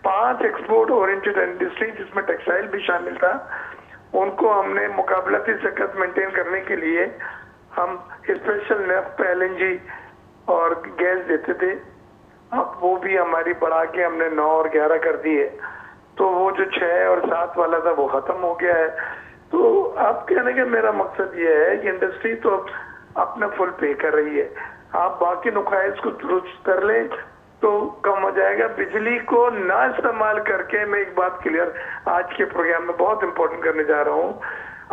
पांच एक्सपोर्ट ओरिएंटेड इंडस्ट्री जिसमें टेक्सटाइल भी शामिल था, उनको हमने मुकाबलती शक्ल मेंटेन करने के लिए हम स्पेशल नेफ्ट एल एन जी और गैस देते थे। अब वो भी हमारी बढ़ा के हमने नौ और ग्यारह कर दिए, तो वो जो छह और सात वाला था वो खत्म हो गया है। तो आप कहने का मेरा मकसद ये है कि इंडस्ट्री तो अपना फुल पे कर रही है, आप बाकी नुकाइस को दुरुस्त कर लें तो कम हो जाएगा। बिजली को ना इस्तेमाल करके, मैं एक बात क्लियर आज के प्रोग्राम में बहुत इंपॉर्टेंट करने जा रहा हूँ,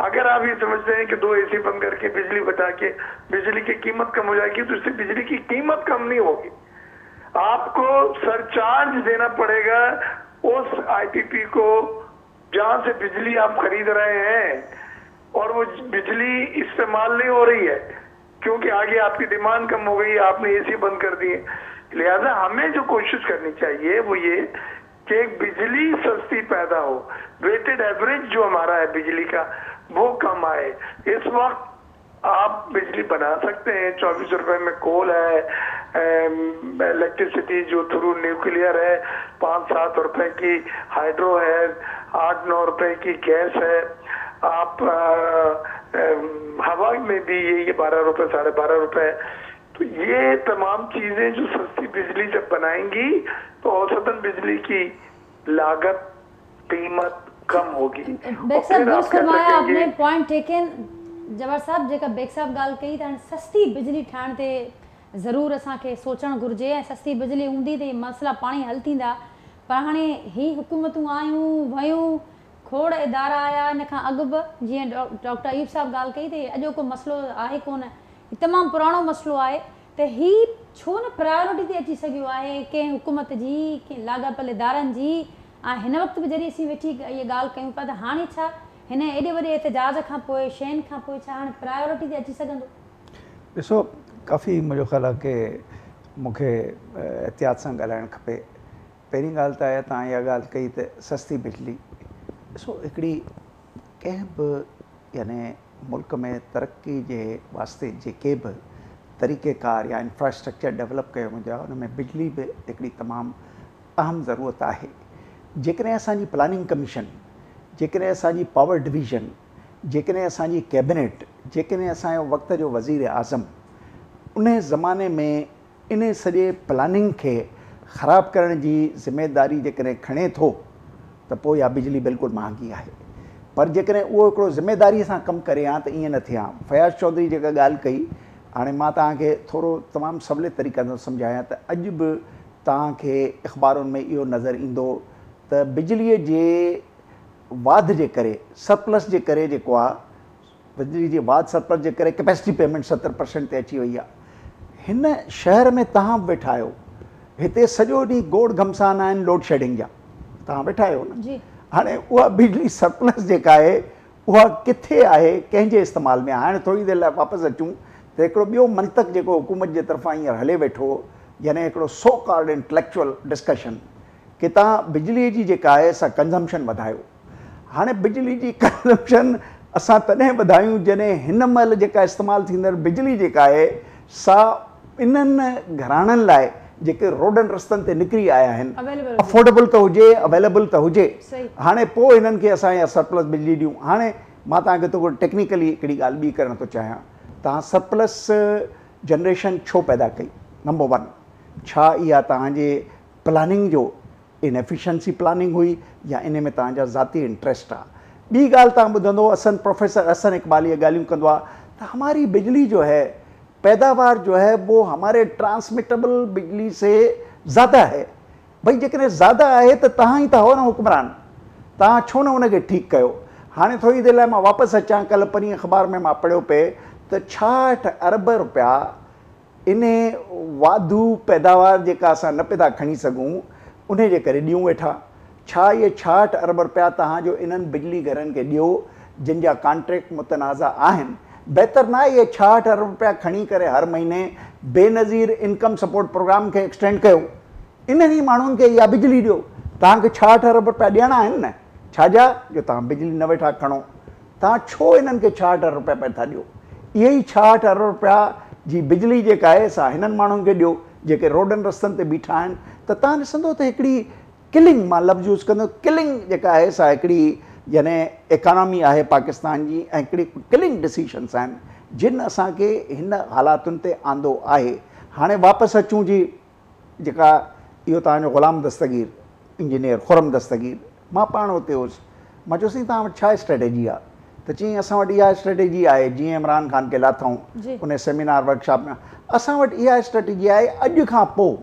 अगर आप ये समझते हैं कि दो ए सी बंद करके बिजली बचा के बिजली की कीमत कम हो जाएगी, तो इससे बिजली की कीमत कम नहीं होगी, आपको सरचार्ज देना पड़ेगा उस आई पी पी को जहां से बिजली आप खरीद रहे हैं और वो बिजली इस्तेमाल नहीं हो रही है क्योंकि आगे आपकी डिमांड कम हो गई, आपने ए सी बंद कर दिए। लिहाजा हमें जो कोशिश करनी चाहिए वो ये कि बिजली सस्ती पैदा हो, वेटेड एवरेज जो हमारा है बिजली का वो कम आए। इस वक्त आप बिजली बना सकते हैं चौबीस रुपए में कोल है, इलेक्ट्रिसिटी जो थ्रू न्यूक्लियर है पांच सात रुपए की, हाइड्रो है आठ नौ रुपए की, गैस है, आप आ, आ, हवा में भी ये बारह रुपए साढ़े बारह रुपए। तो ये तमाम चीजें जो सस्ती बिजली जब बनाएंगी तो औसतन बिजली की लागत कीमत कम होगी। बेग साहब फरमाया आपने पॉइंट टेकन जबर साहब जेका बेग साहब गाल कही त सस्ती बिजली ठाण ते जरूर असा के सोचण घुर्जे। सस्ती बिजली हुंदी ते मसला पाणी हल थींदा, पर हाणे ही हुकूमतू आयूं वयूं खोड़ इदारा आया। इन खां अॻु बि जीअं डॉक्टर अयूब साहब गाल कही त अॼो को मसलो आहे कोन, तमाम पुरानो मसलो आहे। तो ही छो न प्रायोरिटी ते अची सघियो आहे कंहिं हुकूमत जी, कंहिं लाॻापियल इदारनि जी। ऐं हिन वक़्तु बि जॾहिं असीं वेठी इहा ॻाल्हि कयूं पिया त हाणे छा हिन एॾे वॾे एहतिजाज खां पोइ शयुनि खां पोइ छा हाणे प्रायोरिटी ते अची सघंदो? ॾिसो, काफ़ी मुंहिंजो ख़्यालु आहे की मूंखे एहतियात सां ॻाल्हाइणु खपे। पहिरीं ॻाल्हि त आहे, तव्हां इहा ॻाल्हि कई त सस्ती बिजली, ॾिसो हिकिड़ी कंहिं बि यानी मुल्क में तरक्की के वास्ते जेके भी तरीक़ेकार या इंफ्रास्ट्रक्चर डेवलप किया हुआ उन में बिजली भी एक तमाम अहम ज़रूरत है। जैसे असानी प्लानिंग कमीशन, जैसे असानी पावर डिवीज़न, जैसे असानी कैबिनेट, जैसे असो वक्त जो वज़ीर आज़म, उन ज़माने में इन सजे प्लानिंग के ख़राब करण की जिम्मेदारी जैसे खणे तो तो या बिजली बिल्कुल महंगी है। पर जैसे वो जिम्मेदारी से कम करे हाँ तो ये न थे। फयाज चौधरी जी गाल कई, हाँ मां तव्हांखे थोड़ो तमाम सवले तरीक़े से समझाया तो अज भी तव्हांखे अखबारों में यो नज़र इंदो त बिजली के वाद जे करे, सरप्लस जे करे, जेको आ बिजली के वाद सरप्लस जे करे कैपेसिटी पेमेंट सत्तर परसेंट अची वही है। हिन शहर में तव्हां वेठा आहियो, हिते सॼो ॾींहुं गोड़ घमसान आहिनि लोड शेडिंग जा, तव्हां वेठा आहियो न जी। हाँ वह बिजली सरप्लस जेका है वह किथे है, केंजे इस्तेमाल में? हाँ थोड़ी देर वापस अचूँ तो एक बो मंतक जो हुकूमत के तरफा हिंसर हले वेठो, यानी एक सो कॉल्ड इंटेलेक्चुअल डिस्कशन कि तुम बिजली की जेका है अस कंजम्पशन बढ़ाओ। हाँ बिजली की कंजम्पशन अस तदें बढ़ाऊँ जैसे इन महल जेका इस्तेमाल थींदड़ बिजली जेका है सा इन घरानन लाए जेके रोडन रस्तन ते निकरी आया हैं, अफोर्डेबल तो हुए, अवेलेबल तो हुए। हाँ पो इन अस सरप्लस बिजली दूँ। हाँ मां तव्हांखे तो टेक्निकली हिकिड़ी ॻाल्हि बि करण तो चाहियां, तव्हां सरप्लस जनरेशन छो पैदा कई? नंबर वन, छा इहा तव्हांजे प्लानिंग जो इनएफिशिएंसी प्लानिंग हुई या इन में तव्हांजा ज़ाती इंट्रस्ट आ? बी गाल बुधंदो असन प्रोफेसर असन इकबाल ये गालियूं कंदो तो हमारी बिजली जो है पैदावार जो है वो हमारे ट्रांसमिटेबल बिजली से ज़्यादा है। भाई जैसे ज़्यादा है तो तव्हां ई था हो न हुक्मरान, तव्हां छो न उनके ठीक कयो। हाँ थोड़ी देर में वापस अचां, कल परी अखबार में मां पढ़ो पे तो छाहठ अरब रुपया इन वाधू पैदावार जी असां न पैदा खणी सघूं उन जे करे ॾियूं वेठा। छा ये छाहठ अरब रुपया तव्हांजो इन्हनि बिजली घरनि खे ॾियो जिनजा कॉन्ट्रैक्ट मुतनाज़ा आहिनि। बहितर ना ये छाहठ अरब रुपया खणी करे हर महीने बेनज़ीर इनकम सपोर्ट प्रोग्राम खे एक्सटेंड कयो, इन्हनि माण्हुनि खे इहा बिजली ॾियो। तव्हांखे छाहठ अरब रुपया ॾियणा आहिनि न, छाजा जो तव्हां बिजली न वेठा खणो। तव्हां छो इन्हनि खे छाहठ अरब रुपया पिया था ॾियो? इहे ई छाहठ अरब रुपया जी बिजली जेका आहे सा हिननि माण्हुनि खे ॾियो जेके रोडनि रस्तनि ते बीठा आहिनि। त तव्हां ॾिसंदो त हिकिड़ी किलिंग, मां लफ़्ज़ यूज़ कंदो किलिंग जेका आहे सा हिकिड़ी यानी इकानमी आहे पाकिस्तान जी ऐं हिकिड़ी किलिंग डिसीशन्स आहिनि जिन असांखे हिन हालातुनि ते आंदो आहे। हाणे वापसि अचूं जी जेका इहो तव्हांजो ग़ुलाम दस्तगीर इंजीनियर खुरम दस्तगीर, मां पाण हुते हुउसि, मां चयोसीं तव्हां वटि छा स्ट्रेटेजी आहे? त चई असां वटि इहा स्ट्रेटेजी आहे जीअं इमरान ख़ान खे लाथऊं उन सेमिनार वर्कशॉप में, असां वटि इहा स्ट्रेटेजी आहे अॼु खां पोइ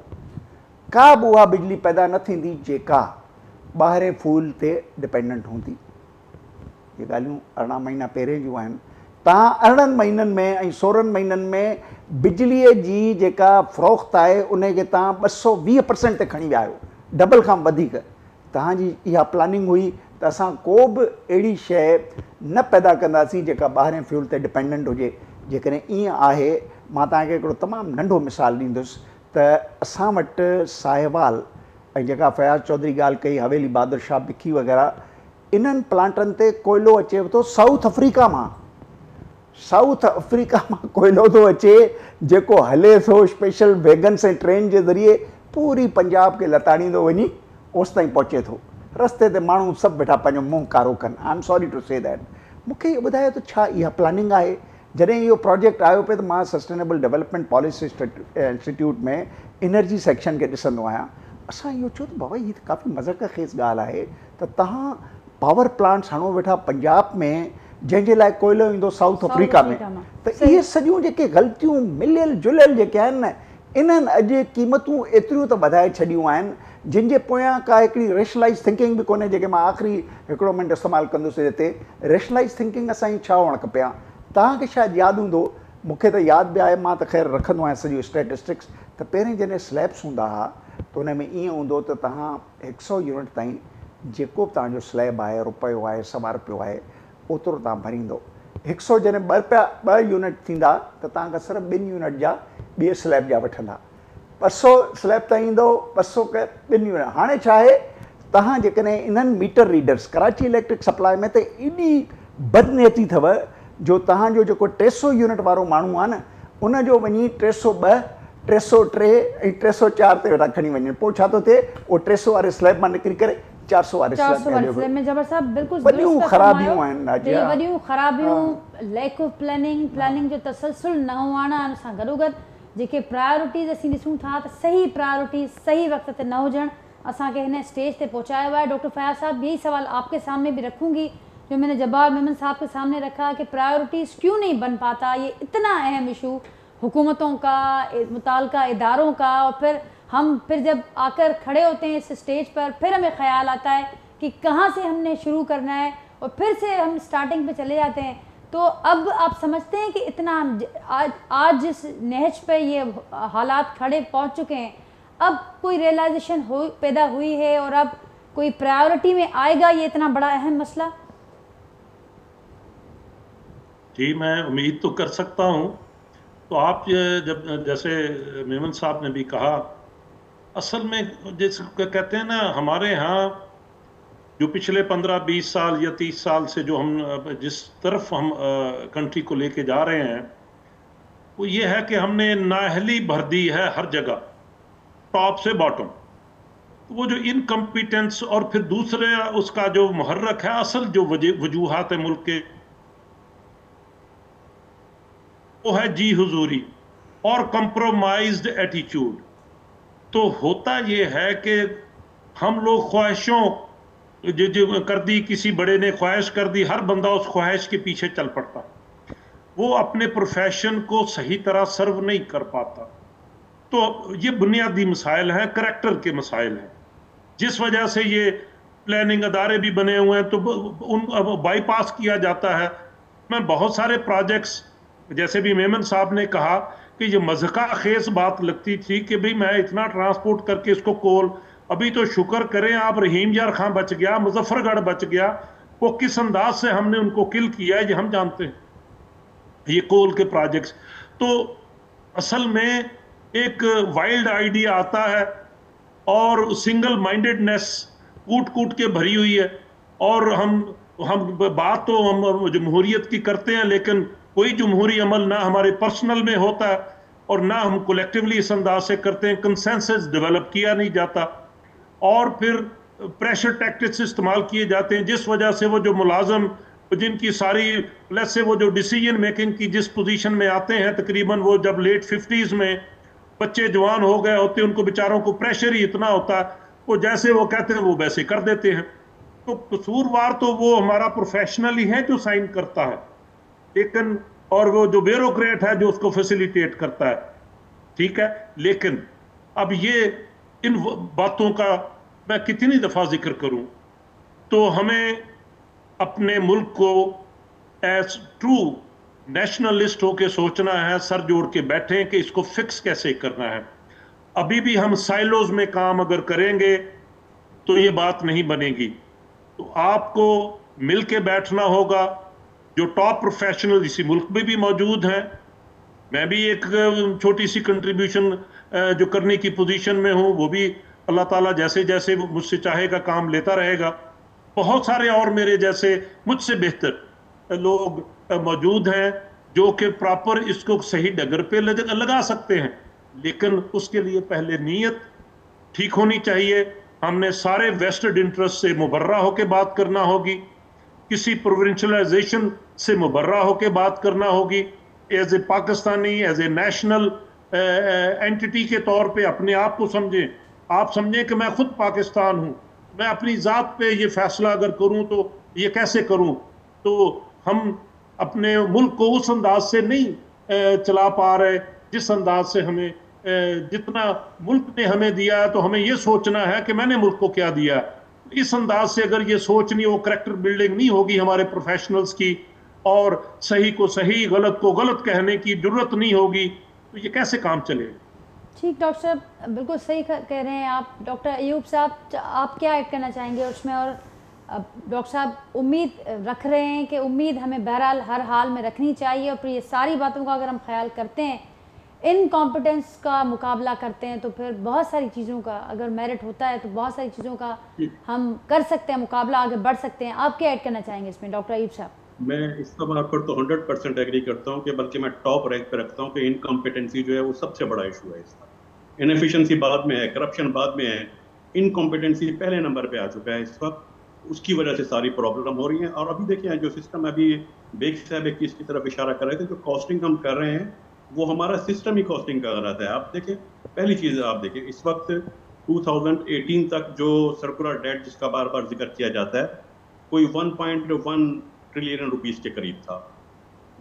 का बि उहा बिजली पैदा न थींदी जेका ॿाहिरें फूल ते डिपेंडेंट हूंदी। इहे ॻाल्हियूं अरिड़हं महीना पहिरें जूं आहिनि। तव्हां अरिड़हनि महीननि में ऐं सोरहनि महीननि में बिजलीअ जी जेका फ़रोख़्त आहे उनखे तव्हां ॿ सौ वीह परसेंट ते खणी विया आहियो, डबल खां वधीक। तव्हांजी इहा प्लानिंग हुई त असां को बि अहिड़ी शइ न पैदा कंदासीं जेका ॿाहिरें फ्यूल ते डिपेंडेंट हुजे। जेकॾहिं ईअं आहे, मां तव्हांखे हिकिड़ो तमामु नंढो मिसाल ॾींदुसि त असां वटि साहिवाल ऐं जेका फयाज़ चौधरी ॻाल्हि कई हवेली बादशाह बिखी वग़ैरह इन्हनि प्लांटनि ते कोयलो अचे थो साउथ अफ्रीका मां। साउथ अफ्रीका मां कोयलो थो अचे जेको हले थो स्पेशल वैगन्स ऐं ट्रेन जे ज़रिए पूरी पंजाब खे लताड़ींदो वञी ओसि ताईं पहुचे थो। रस्ते ते माण्हू सभु वेठा पंहिंजो मुंहुं कारो कनि। I am sorry to say that. मूंखे इहो ॿुधायो त छा इहा प्लानिंग आहे? जॾहिं इहो प्रोजेक्ट आयो पियो त मां सस्टेनेबल डेवलपमेंट पॉलिसी इंस्टीट्यूट में एनर्जी सेक्शन खे ॾिसंदो आहियां। असां इहो चयो त बाबा हीअ त काफ़ी मज़ाक खेज़ ॻाल्हि आहे त तव्हां पावर प्लांट्स हणो वेठा पंजाब में जंहिंजे लाइ कोयलो ईंदो साउथ अफ्रीका में। त इहे सॼियूं जेके ग़लतियूं मिलियल जुलियल जेके आहिनि इन्हनि अॼु क़ीमतूं एतिरियूं त वधाए छॾियूं आहिनि जिनके पोयां का हिकिड़ी रेशनलाइज थिंकिंग भी कोन्हे। जेके मां आख़िरी हिकिड़ो मिनट इस्तेमालु कंदुसि जिते रेशनलाइज थिंकिंग असांजी छा हुअणु खपे आहे। तव्हांखे शायदि यादि हूंदो, मूंखे त यादि बि आहे, मां त ख़ैरु रखंदो आहियां सॼो स्टैटिस्टिक्स। त पहिरें जॾहिं स्लैब्स हूंदा हुआ तो उन में ईअं हूंदो त तव्हां हिकु सौ यूनिट ताईं जेको बि तव्हांजो स्लैब आहे रुपयो आहे सवा रुपयो आहे ओतिरो तव्हां भरींदो। हिकु सौ जॾहिं ॿ रुपया ॿ यूनिट थींदा त तव्हां खां सिर्फ़ु ॿिनि यूनिट जा ॿिए स्लैब जा वठंदा। ॿ सौ स्लैब ताईं ईंदो ॿ सौ ॿिनि यूनिट। हाणे छा आहे तव्हां जेकॾहिं इन्हनि meter readers Karachi electric supply में त एॾी बदनियती अथव जो तव्हांजो जेको टे सौ यूनिट वारो माण्हू आहे न उनजो वञी टे सौ ॿ टे सौ टे ऐं टे सौ चारि ते वेठा खणी वञनि। पोइ छा थो थिए उहो टे सौ वारे स्लैब मां निकिरी करे चारि सौ वारे स्लैब में। जबर साहब बिल्कुलु वॾियूं ख़राबियूं आहिनि, वॾियूं ख़राबियूं, लैक ऑफ प्लानिंग, प्लानिंग जो तसलसुल न हुअण सां गॾोगॾु जेके प्रायोरिटीज़ असीं ॾिसूं था त सही प्रायोरिटीज़ सही वक्त ते न हुजण असांखे हिन स्टेज ते पहुंचायो आहे। डॉक्टर फयाज़ साहब यही सवाल आपके सामने भी रखूंगी जो मैंने जब्बार मेमन साहब के सामने रखा कि प्रायोरिटीज़ क्यों नहीं बन पाता। ये इतना अहम इशू हुकूमतों का, मुतालका इदारों का, और फिर हम फिर जब आकर खड़े होते हैं इस स्टेज पर फिर हमें ख्याल आता है कि कहाँ से हमने शुरू करना है और फिर से हम स्टार्टिंग पर चले जाते हैं। तो अब आप समझते हैं कि इतना आज आज जिस नहज पे ये हालात खड़े पहुंच चुके हैं अब कोई रियलाइजेशन हो पैदा हुई है और अब कोई प्रायोरिटी में आएगा ये इतना बड़ा अहम मसला? जी मैं उम्मीद तो कर सकता हूं। तो आप जब जैसे मेमन साहब ने भी कहा असल में जैसे कहते हैं ना हमारे यहाँ जो पिछले पंद्रह बीस साल या तीस साल से जो हम जिस तरफ हम कंट्री को लेके जा रहे हैं वो ये है कि हमने नाअहली भर दी है हर जगह टॉप से बॉटम। तो वो जो इनकम्पिटेंस और फिर दूसरे उसका जो मुहर्रक है असल जो वजूहात मुल्क के वो है जी हुजूरी और कंप्रोमाइज्ड एटीट्यूड। तो होता ये है कि हम लोग ख्वाहिशों जो जो कर दी, किसी बड़े ने ख्वाहिश कर दी, हर बंदा उस ख्वाहिश के पीछे चल पड़ता, वो अपने प्रोफेशन को सही तरह सर्व नहीं कर पाता। तो ये बुनियादी मसाइल हैं, करैक्टर के मसाइल हैं, जिस वजह से ये प्लानिंग अदारे भी बने हुए हैं तो उन बाईपास किया जाता है। मैं बहुत सारे प्रोजेक्ट्स, जैसे भी मेमन साहब ने कहा कि ये मज़का खेस बात लगती थी कि भाई मैं इतना ट्रांसपोर्ट करके इसको कोल, अभी तो शुक्र करें आप रहीम यार खां बच गया, मुजफ्फरगढ़ बच गया, वो किस अंदाज से हमने उनको किल किया ये हम जानते हैं, ये कोल के प्रोजेक्ट्स। तो असल में एक वाइल्ड आइडिया आता है और सिंगल माइंडेडनेस कूट कूट के भरी हुई है, और हम हम बात तो हम जमहूरियत की करते हैं लेकिन कोई जमहूरी अमल ना हमारे पर्सनल में होता है और ना हम कलेक्टिवली इस अंदाज से करते हैं, कंसेंसस डेवलप किया नहीं जाता और फिर प्रेशर टैक्टिक्स इस्तेमाल किए जाते हैं, जिस वजह से वो जो मुलाजम जिनकी सारी प्लस से वो जो डिसीजन मेकिंग की जिस पोजीशन में आते हैं तकरीबन वो जब लेट फिफ्टीज़ में बच्चे जवान हो गए होते हैं, उनको बेचारों को प्रेशर ही इतना होता है वो जैसे वो कहते हैं वो वैसे कर देते हैं। तो कसूरवार तो वो हमारा प्रोफेशनल ही है जो साइन करता है, लेकिन और वो जो ब्यूरोक्रेट है जो उसको फैसिलिटेट करता है, ठीक है। लेकिन अब ये इन बातों का मैं कितनी दफ़ा जिक्र करूं, तो हमें अपने मुल्क को एज ट्रू नेशनलिस्ट होके सोचना है, सर जोड़ के बैठे कि इसको फिक्स कैसे करना है। अभी भी हम साइलोज में काम अगर करेंगे तो ये बात नहीं बनेगी, तो आपको मिल के बैठना होगा। जो टॉप प्रोफेशनल इसी मुल्क में भी मौजूद हैं, मैं भी एक छोटी सी कंट्रीब्यूशन जो करने की पोजीशन में हूँ, वो भी अल्लाह ताला जैसे जैसे मुझसे चाहेगा काम लेता रहेगा। बहुत सारे और मेरे जैसे मुझसे बेहतर लोग मौजूद हैं जो कि प्रॉपर इसको सही डगर पे लगा सकते हैं, लेकिन उसके लिए पहले नीयत ठीक होनी चाहिए। हमने सारे वेस्टेड इंटरेस्ट से मुबर्रा होकर बात करना होगी, किसी प्रोविंशलाइजेशन से मुबर्रा होकर बात करना होगी। As a Pakistani, as a national entity के तौर पे अपने आप को समझें, आप समझें कि मैं खुद पाकिस्तान हूँ, मैं अपनी ज़ात पे ये फैसला अगर करूँ तो ये कैसे करूँ। तो हम अपने मुल्क को उस अंदाज से नहीं चला पा रहे जिस अंदाज से हमें जितना मुल्क ने हमें दिया है, तो हमें ये सोचना है कि मैंने मुल्क को क्या दिया। इस अंदाज से अगर ये सोचनी हो, करैक्टर बिल्डिंग नहीं होगी हमारे प्रोफेशनल्स की, और सही को सही, गलत को गलत कहने की जरूरत नहीं होगी, तो ये कैसे काम चलेगा। ठीक, डॉक्टर साहब बिल्कुल सही कह रहे हैं आप। डॉक्टर अयूब साहब, आप क्या ऐड करना चाहेंगे उसमें? और डॉक्टर साहब उम्मीद रख रहे हैं कि उम्मीद हमें बहरहाल हर हाल में रखनी चाहिए, और फिर ये सारी बातों का अगर हम ख्याल करते हैं, इन कॉम्पिटेंस का मुकाबला करते हैं, तो फिर बहुत सारी चीज़ों का अगर मेरिट होता है तो बहुत सारी चीज़ों का हम कर सकते हैं मुकाबला, आगे बढ़ सकते हैं। आप क्या ऐड करना चाहेंगे इसमें डॉक्टर अयूब साहब? मैं इस पर आपको तो हंड्रेड परसेंट एग्री करता हूँ कि बल्कि मैं टॉप रैंक पर रखता हूँ कि इनकॉम्पिटेंसी जो है वो सबसे बड़ा इशू है इसका। इनएफिशिएंसी बाद में है, करप्शन बाद में है, इनकॉम्पिटेंसी पहले नंबर पे आ चुका है इस वक्त, उसकी वजह से सारी प्रॉब्लम हो रही है। और अभी देखिए जो सिस्टम, अभी बेग साहब एक चीज़ की तरफ इशारा कर रहे थे, जो कॉस्टिंग हम कर रहे हैं वो हमारा सिस्टम ही कॉस्टिंग का गलत है। आप देखें, पहली चीज़ आप देखें इस वक्त दो हज़ार अठारह तक जो सर्कुलर डेट जिसका बार बार जिक्र किया जाता है, कोई एक पॉइंट एक ट्रिलियन रुपीस के करीब था।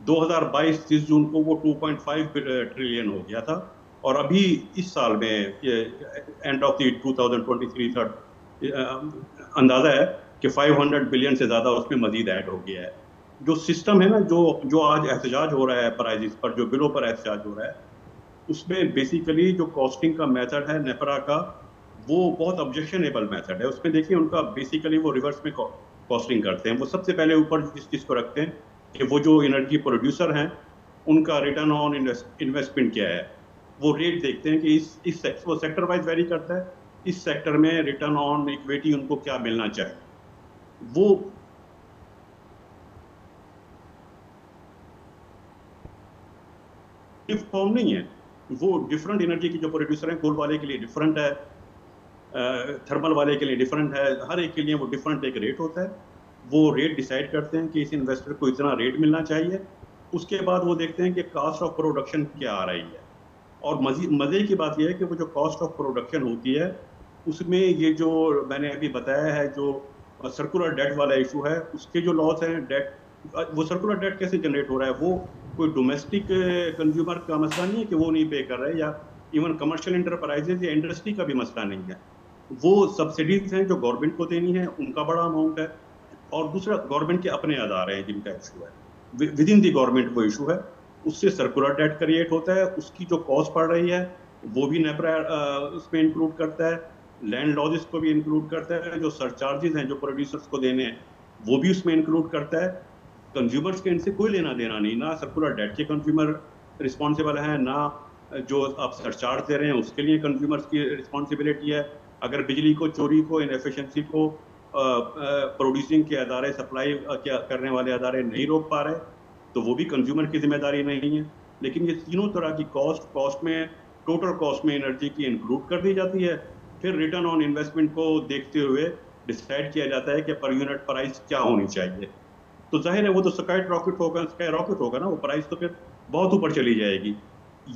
दो हज़ार बाईस तीस जून को वो दो पॉइंट पाँच ट्रिलियन हो गया था, और अभी इस साल में एंड ऑफ द दो हज़ार तेईस तक अंदाज़ा है कि पाँच सौ बिलियन से ज़्यादा उसमें मजीद ऐड हो गया है। जो सिस्टम है ना, जो जो आज एहतजाज हो रहा है प्राइजेस पर, जो बिलों पर एहतजाज हो रहा है, उसमें बेसिकली जो कॉस्टिंग का मेथड है नेपरा का, वो बहुत ऑब्जेक्शनेबल मेथड है। उसमें देखिए उनका बेसिकली वो रिवर्स में कॉस्टिंग करते हैं, वो सबसे पहले ऊपर जिस चीज़ को रखते हैं कि वो जो एनर्जी प्रोड्यूसर हैं उनका रिटर्न ऑन इन्वेस्टमेंट क्या है, वो रेट देखते हैं कि इस इस सेक्टर, वो सेक्टर वाइज वेरी करता है, इस सेक्टर में रिटर्न ऑन इक्विटी उनको क्या मिलना चाहिए। वो फॉर्म नहीं है, वो डिफरेंट एनर्जी की जो प्रोड्यूसर हैं, कोल वाले के लिए डिफरेंट है, थर्मल वाले के लिए डिफरेंट है, हर एक के लिए वो डिफरेंट एक रेट होता है। वो रेट डिसाइड करते हैं कि इस इन्वेस्टर को इतना रेट मिलना चाहिए। उसके बाद वो देखते हैं कि कास्ट ऑफ प्रोडक्शन क्या आ रही है, और मज़े मज़े की बात यह है कि वो जो कॉस्ट ऑफ प्रोडक्शन होती है उसमें ये जो मैंने अभी बताया है, जो सर्कुलर डेट वाला इशू है, उसके जो लॉस हैं डेट, वो सर्कुलर डेट कैसे जनरेट हो रहा है, वो कोई डोमेस्टिक कंज्यूमर का मसला नहीं है कि वो नहीं पे कर रहे, या इवन कमर्शियल इंटरप्राइजेज या इंडस्ट्री का भी मसला नहीं है। वो सब्सिडीज हैं जो गवर्नमेंट को देनी है, उनका बड़ा अमाउंट है, और दूसरा गवर्नमेंट के अपने अदारे हैं जिनका इशू है, विद इन दी गवर्नमेंट वो इशू है, उससे सर्कुलर डेट क्रिएट होता है, उसकी जो कॉस्ट पड़ रही है वो भी नेपरा उसमें इंक्लूड करता है, लैंड लॉजेस को भी इंक्लूड करता है, जो सरचार्जेज हैं जो प्रोड्यूसर्स को देने हैं वो भी उसमें इंक्लूड करता है। कंज्यूमर्स के इनसे कोई लेना देना नहीं, ना सर्कुलर डेट के कंज्यूमर रिस्पॉन्सिबल है, ना जो आप सरचार्ज दे रहे हैं उसके लिए कंज्यूमर्स की रिस्पॉन्सिबिलिटी है। अगर बिजली को, चोरी को, इनएफिशिएंसी को प्रोड्यूसिंग के अदारे, सप्लाई करने वाले अदारे नहीं रोक पा रहे, तो वो भी कंज्यूमर की जिम्मेदारी नहीं है। लेकिन ये तीनों तरह की कॉस्ट, कॉस्ट में टोटल कॉस्ट में एनर्जी की इंक्लूड कर दी जाती है, फिर रिटर्न ऑन इन्वेस्टमेंट को देखते हुए डिसाइड किया जाता है कि पर यूनिट प्राइस क्या होनी चाहिए। तो जाहिर है वो तो स्काई रॉकेट होगा, स्काई रॉकेट होगा ना, वो प्राइस तो फिर बहुत ऊपर चली जाएगी।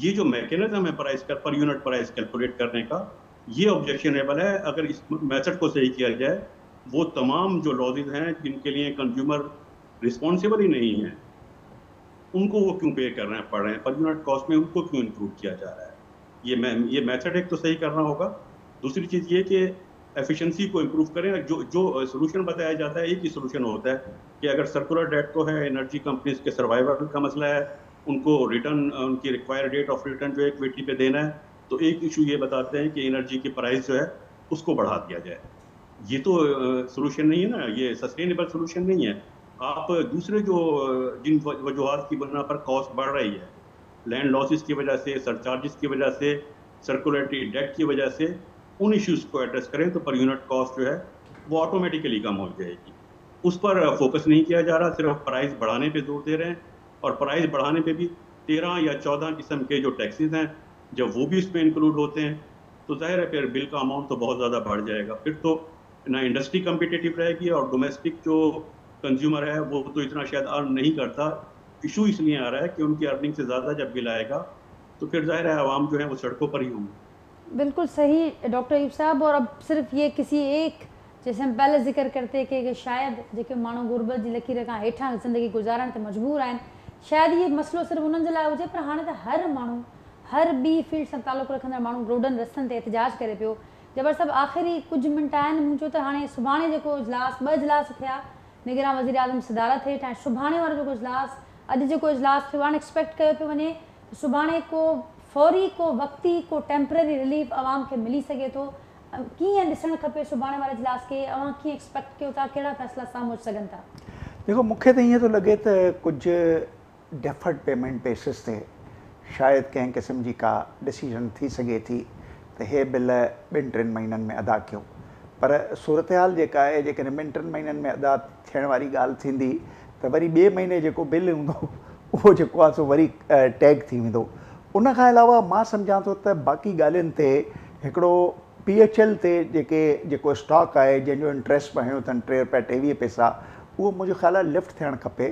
ये जो मैकेनिज्म है प्राइस का, पर यूनिट प्राइस कैलकुलेट करने का, ये ऑब्जेक्शनेबल है। अगर इस मेथड को सही किया जाए, वो तमाम जो लॉजेज हैं जिनके लिए कंज्यूमर रिस्पॉन्सिबल ही नहीं है, उनको वो क्यों पे करना पड़ रहे हैं, पर यूनिट कॉस्ट में उनको क्यों इंक्लूड किया जा रहा है। ये मै ये मेथड एक तो सही करना होगा, दूसरी चीज़ ये कि एफिशिएंसी को इम्प्रूव करें। जो जो सोल्यूशन बताया जाता है, एक ही सोल्यूशन होता है कि अगर सर्कुलर डेट को है, एनर्जी कंपनीज के सर्वाइवल का मसला है, उनको रिटर्न, उनकी रिक्वायर्ड रेट ऑफ रिटर्न जो इक्विटी पे देना है, तो एक इशू ये बताते हैं कि एनर्जी की प्राइस जो है उसको बढ़ा दिया जाए। ये तो सोल्यूशन नहीं है ना, ये सस्टेनेबल सोल्यूशन नहीं है। आप दूसरे जो जिन वजूहत की बना पर कॉस्ट बढ़ रही है, लैंड लॉसेस की वजह से, सरचार्जेस की वजह से, सर्कुलेटरी डेट की वजह से, उन इश्यूज़ को एड्रेस करें तो पर यूनिट कॉस्ट जो है वो ऑटोमेटिकली कम हो जाएगी। उस पर फोकस नहीं किया जा रहा, सिर्फ प्राइस बढ़ाने पे जोर दे रहे हैं, और प्राइस बढ़ाने पे भी तेरह या चौदह किस्म के जो टैक्सेस हैं जब वो भी इसमें इंक्लूड होते हैं, तो जाहिर है फिर बिल का अमाउंट तो बहुत ज़्यादा बढ़ जाएगा। फिर तो ना इंडस्ट्री कम्पिटेटिव रहेगी, और डोमेस्टिक जो कंज्यूमर है वो तो इतना शायद अर्न नहीं करता। इशू इसलिए आ रहा है कि उनकी अर्निंग से ज़्यादा जब बिल आएगा तो फिर जाहिर है आवाम जो है वो सड़कों पर ही होंगे। बिल्कुल सही डॉक्टर अयूब साहब। और अब सिर्फ ये किसी एक, जैसे हम पहले जिक्र करते कि शायद जेके माण्हू गुरबत जी लकीर का हेठां ज़िंदगी गुजारण ते मजबूर आहिनि, शायद ये मसलो सिर्फ़ उन्हनि जे लाइ हुजे, पर हाणे त हर माण्हू, हर ॿी फील्ड सां तालुक़ु रखंदड़ माण्हू रोडनि रस्तनि ते एहतिजाज करे पियो। जबर साहब, आख़िरी कुझु मिंट आहिनि, मुंहिंजो त हाणे सुभाणे जेको इजलास, ॿ इजलास थिया निगरान वज़ीर आज़म सदारत हेठि, ऐं सुभाणे वारो जेको इजलास, अॼु जेको इजलास थियो हाणे एक्सपेक्ट कयो पियो वञे सुभाणे को फौरी, को वक़्ती, को टेम्पररी रिलीफ आवाम खे मिली सघे थो। कीअं ॾिसणु खपे सुभाणे वारे इजलास खे, अवां कीअं एक्सपेक्ट कयो था, कहिड़ा फ़ैसिला साम्हूं अची सघनि था? देखो, मूंखे त ईअं थो लॻे त कुझु डेफर्ड पेमेंट बेसिस ते शायदि कंहिं क़िस्म जी का डिसीजन थी सघे थी त हे बिल ॿिनि टिनि महीननि में अदा कयूं, पर सूरत हाल जेका आहे, जेकॾहिं ॿिनि टिनि महीननि में अदा थियण वारी ॻाल्हि थींदी त वरी ॿिए महीने जेको बिल हूंदो उहो जेको आहे सो वरी टैग थी वेंदो। उन खां अलावा मां सम्झां थो त बाक़ी ॻाल्हियुनि ते हिकिड़ो पी एच एल ते जेके जेको स्टॉक आहे जंहिंजो इंट्रस्ट हणियो अथनि टे रुपया टेवीह पैसा, उहो मुंहिंजो ख़्याल आहे लिफ्ट थियणु खपे,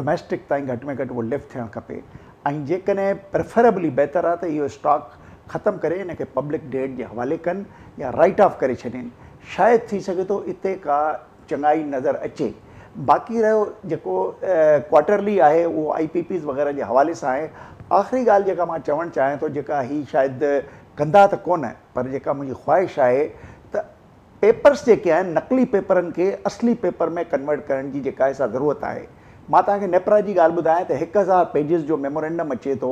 डोमेस्टिक ताईं घटि में घटि उहो लिफ्ट थियणु खपे। ऐं जेकॾहिं प्रेफरेबली बहितर आहे त इहो स्टॉक ख़तमु करे हिन खे पब्लिक डेट जे हवाले कनि या राइट ऑफ करे छॾनि, शायदि थी सघे थो इते का चङाई नज़र अचे। बाक़ी रहियो जेको क्वार्टरली आहे उहो आई पी पीज़ वग़ैरह जे हवाले सां आहे। आख़िरी ॻाल्हि जेका मां चवणु चाहियां थो, जेका ही शायदि कंदा त कोन, पर जेका मुंहिंजी ख़्वाहिश आहे त पेपर्स जेके आहिनि नकली पेपरनि खे असली पेपर में कन्वर्ट करण जी जेका आहे सा ज़रूरत आहे। मां तव्हांखे नेपरा जी ॻाल्हि ॿुधायां त हिकु हज़ार पेजिस जो मेमोरेंडम अचे थो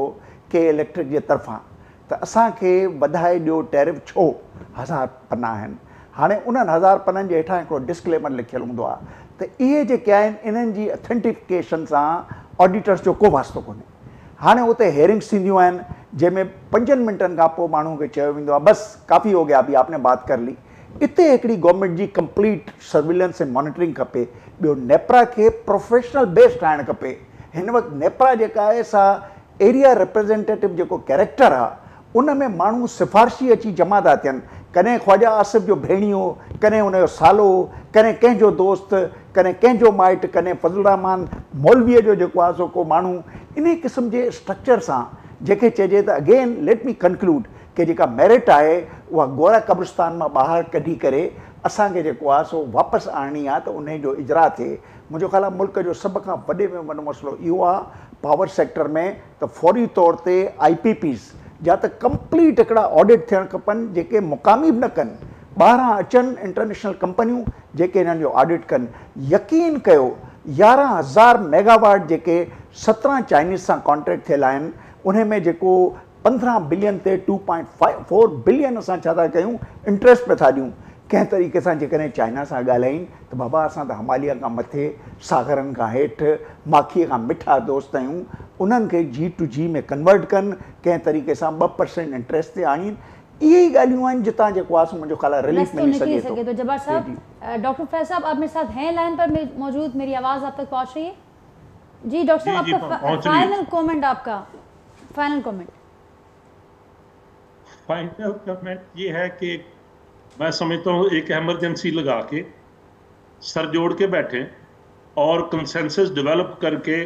के इलेक्ट्रिक जे तरफ़ां, त असांखे वधाए ॾियो टैरिफ छो, हज़ार पना आहिनि। हाणे उन्हनि हज़ार पननि जे हेठां हिकिड़ो डिस्क्लेमर लिखियलु हूंदो आहे त इहे जेके आहिनि इन्हनि जी ऑथेंटिफिकेशन सां ऑडिटर्स जो को वास्तो कोन्हे। हाणे उते हेयरिंग्स थींदियूं आहिनि जंहिंमें पंजनि मिंटनि खां पोइ माण्हू खे चयो वेंदो आहे बसि काफ़ी हो गया, अभी आपने बात कर ली। इते हिकिड़ी गवर्नमेंट जी कंप्लीट सर्विलेंस ऐं मॉनिटरिंग खपे। ॿियो, नेपरा खे प्रोफेशनल बेस ठाहिणु खपे। हिन वक़्तु नेपरा जेका आहे सा एरिया रिप्रेज़ेंटेटिव जेको कैरेक्टर आहे उन में माण्हू सिफ़ारशी अची जमा था थियनि। कॾहिं ख़्वाजा आसिफ जो भेणियो, कॾहिं उनजो सालो, कॾहिं कंहिंजो दोस्त, कॾहिं कंहिंजो माइटु, कॾहिं फज़लुर रहमान मौलवीअ जो जेको आहे सो को माण्हू, इन क़िस्म जे स्ट्रक्चर सां जेके चइजे त अगेन लेट मी कंक्लूड कि जेका मेरिट आहे उहा गोरा कब्रिस्तान मां ॿाहिरि कढी करे असांखे जेको आहे सो वापसि आणणी आहे, त उनजो इजरा थिए। मुंहिंजो ख़्याल आहे मुल्क जो सभ खां वॾे में वॾो मसइलो इहो आहे पावर सेक्टर में, त फौरी तौर ते आई पी पीस जा त कंप्लीट हिकिड़ा ऑडिट थियणु खपनि जेके मुक़ामी बि न कनि, ॿाहिरां अचनि इंटरनेशनल कंपनियूं जेके हिननि जो ऑडिट कनि। यकीन कयो यारहं हज़ार मेगावाट जेके सत्रहं चाइनीज़ सां कॉन्ट्रेक्ट थियल आहिनि उन में जेको पंद्रहं बिलियन ते two point five four billion असां छा था कयूं इंट्रस्ट पिया था ॾियूं। कंहिं तरीक़े सां जेकॾहिं चाइना सां ॻाल्हाइनि त बाबा असां त हमालिया खां मथे, सागरनि खां हेठि, माखीअ खां मिठा दोस्त आहियूं। उन्हनि खे जी टू जी में कन्वर्ट कनि, कंहिं तरीक़े सां ॿ परसेंट इंट्रस्ट ते आणीनि। इहे ई ॻाल्हियूं आहिनि जितां जेको आहे मुंहिंजो ख़्याल आहे रिलीफ मिली सघे थो। जब्बार साहब, डॉक्टर फैज साहब आप मेरे साथ हैं लाइन पर मौजूद, मेरी आवाज़ आप तक पहुँच रही है? जी डॉक्टर साहब आपका फाइनल कमेंट, आपका फाइनल कमेंट। फाइनल कमेंट ये है कि मैं समझता हूँ एक एमरजेंसी लगा के सर जोड़ के बैठे और कंसेंसस डेवलप करके,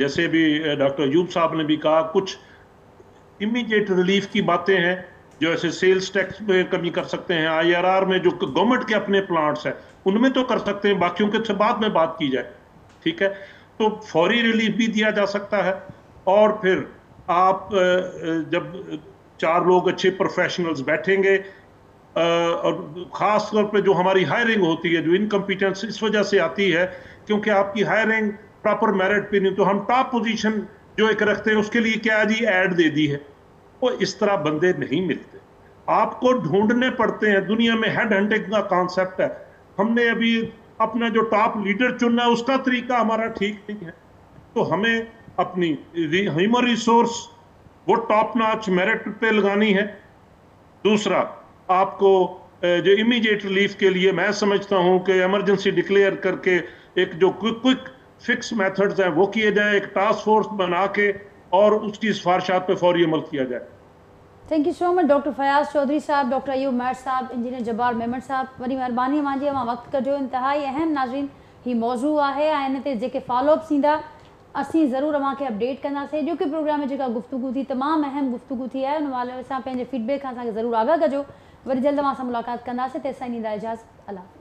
जैसे भी डॉक्टर यूब साहब ने भी कहा, कुछ इमीडिएट रिलीफ की बातें हैं जो ऐसे सेल्स टैक्स में कमी कर सकते हैं, आईआरआर में जो गवर्नमेंट के अपने प्लांट्स हैं उनमें तो कर सकते हैं, बाकियों के से बाद में बात की जाए, ठीक है। तो फौरी रिलीफ भी दिया जा सकता है और फिर आप जब चार लोग अच्छे प्रोफेशनल्स बैठेंगे और ख़ास तौर पे जो हमारी हायरिंग होती है जो इनकम्पिटेंस इस वजह से आती है क्योंकि आपकी हायरिंग प्रॉपर मेरिट पे नहीं, तो हम टॉप पोजीशन जो एक रखते हैं उसके लिए क्या जी ऐड दे दी है। वो इस तरह बंदे नहीं मिलते, आपको ढूंढने पड़ते हैं। दुनिया में हेड हंटिंग का कॉन्सेप्ट है, हमने अभी अपना जो टॉप लीडर चुनना है उसका तरीका हमारा ठीक नहीं है। तो हमें अपनी ह्यूमन रिसोर्स वो टॉप नॉच मेरिट पे लगानी है। दूसरा आपको जो इमीडिएट रिलीफ के लिए मैं समझता हूं कि इमरजेंसी डिक्लेयर करके एक जो क्विक क्विक फिक्स मेथड्स हैं वो किए जाए, एक टास्क फोर्स बना के और उसकी सिफारिशात पे फौरी अमल किया जाए। Thank you so much doctor Fayaz Chaudhry साहब, डॉक्टर अयूब महर साहब, इंजीनियर जब्बार मेमन साहब, वरी महिरबानी मुंहिंजी मां वक्त कजो। इंतहाई अहम नाज़रीन ही मौजू आहे ऐं इन ते जेके फॉलोअप थींदा असीं ज़रूर अवांखे अपडेट कंदासीं। जो कि प्रोग्राम में जेका गुफ्तगू थी तमामु अहम गुफ्तगू थी आहे, उन वाले सां पंहिंजे फीडबैक खां असांखे ज़रूरु आगाह कजो। वरी जल्द असां मुलाक़ात कंदासीं, तेसिताईं ॾींदा इजाज़त। अला।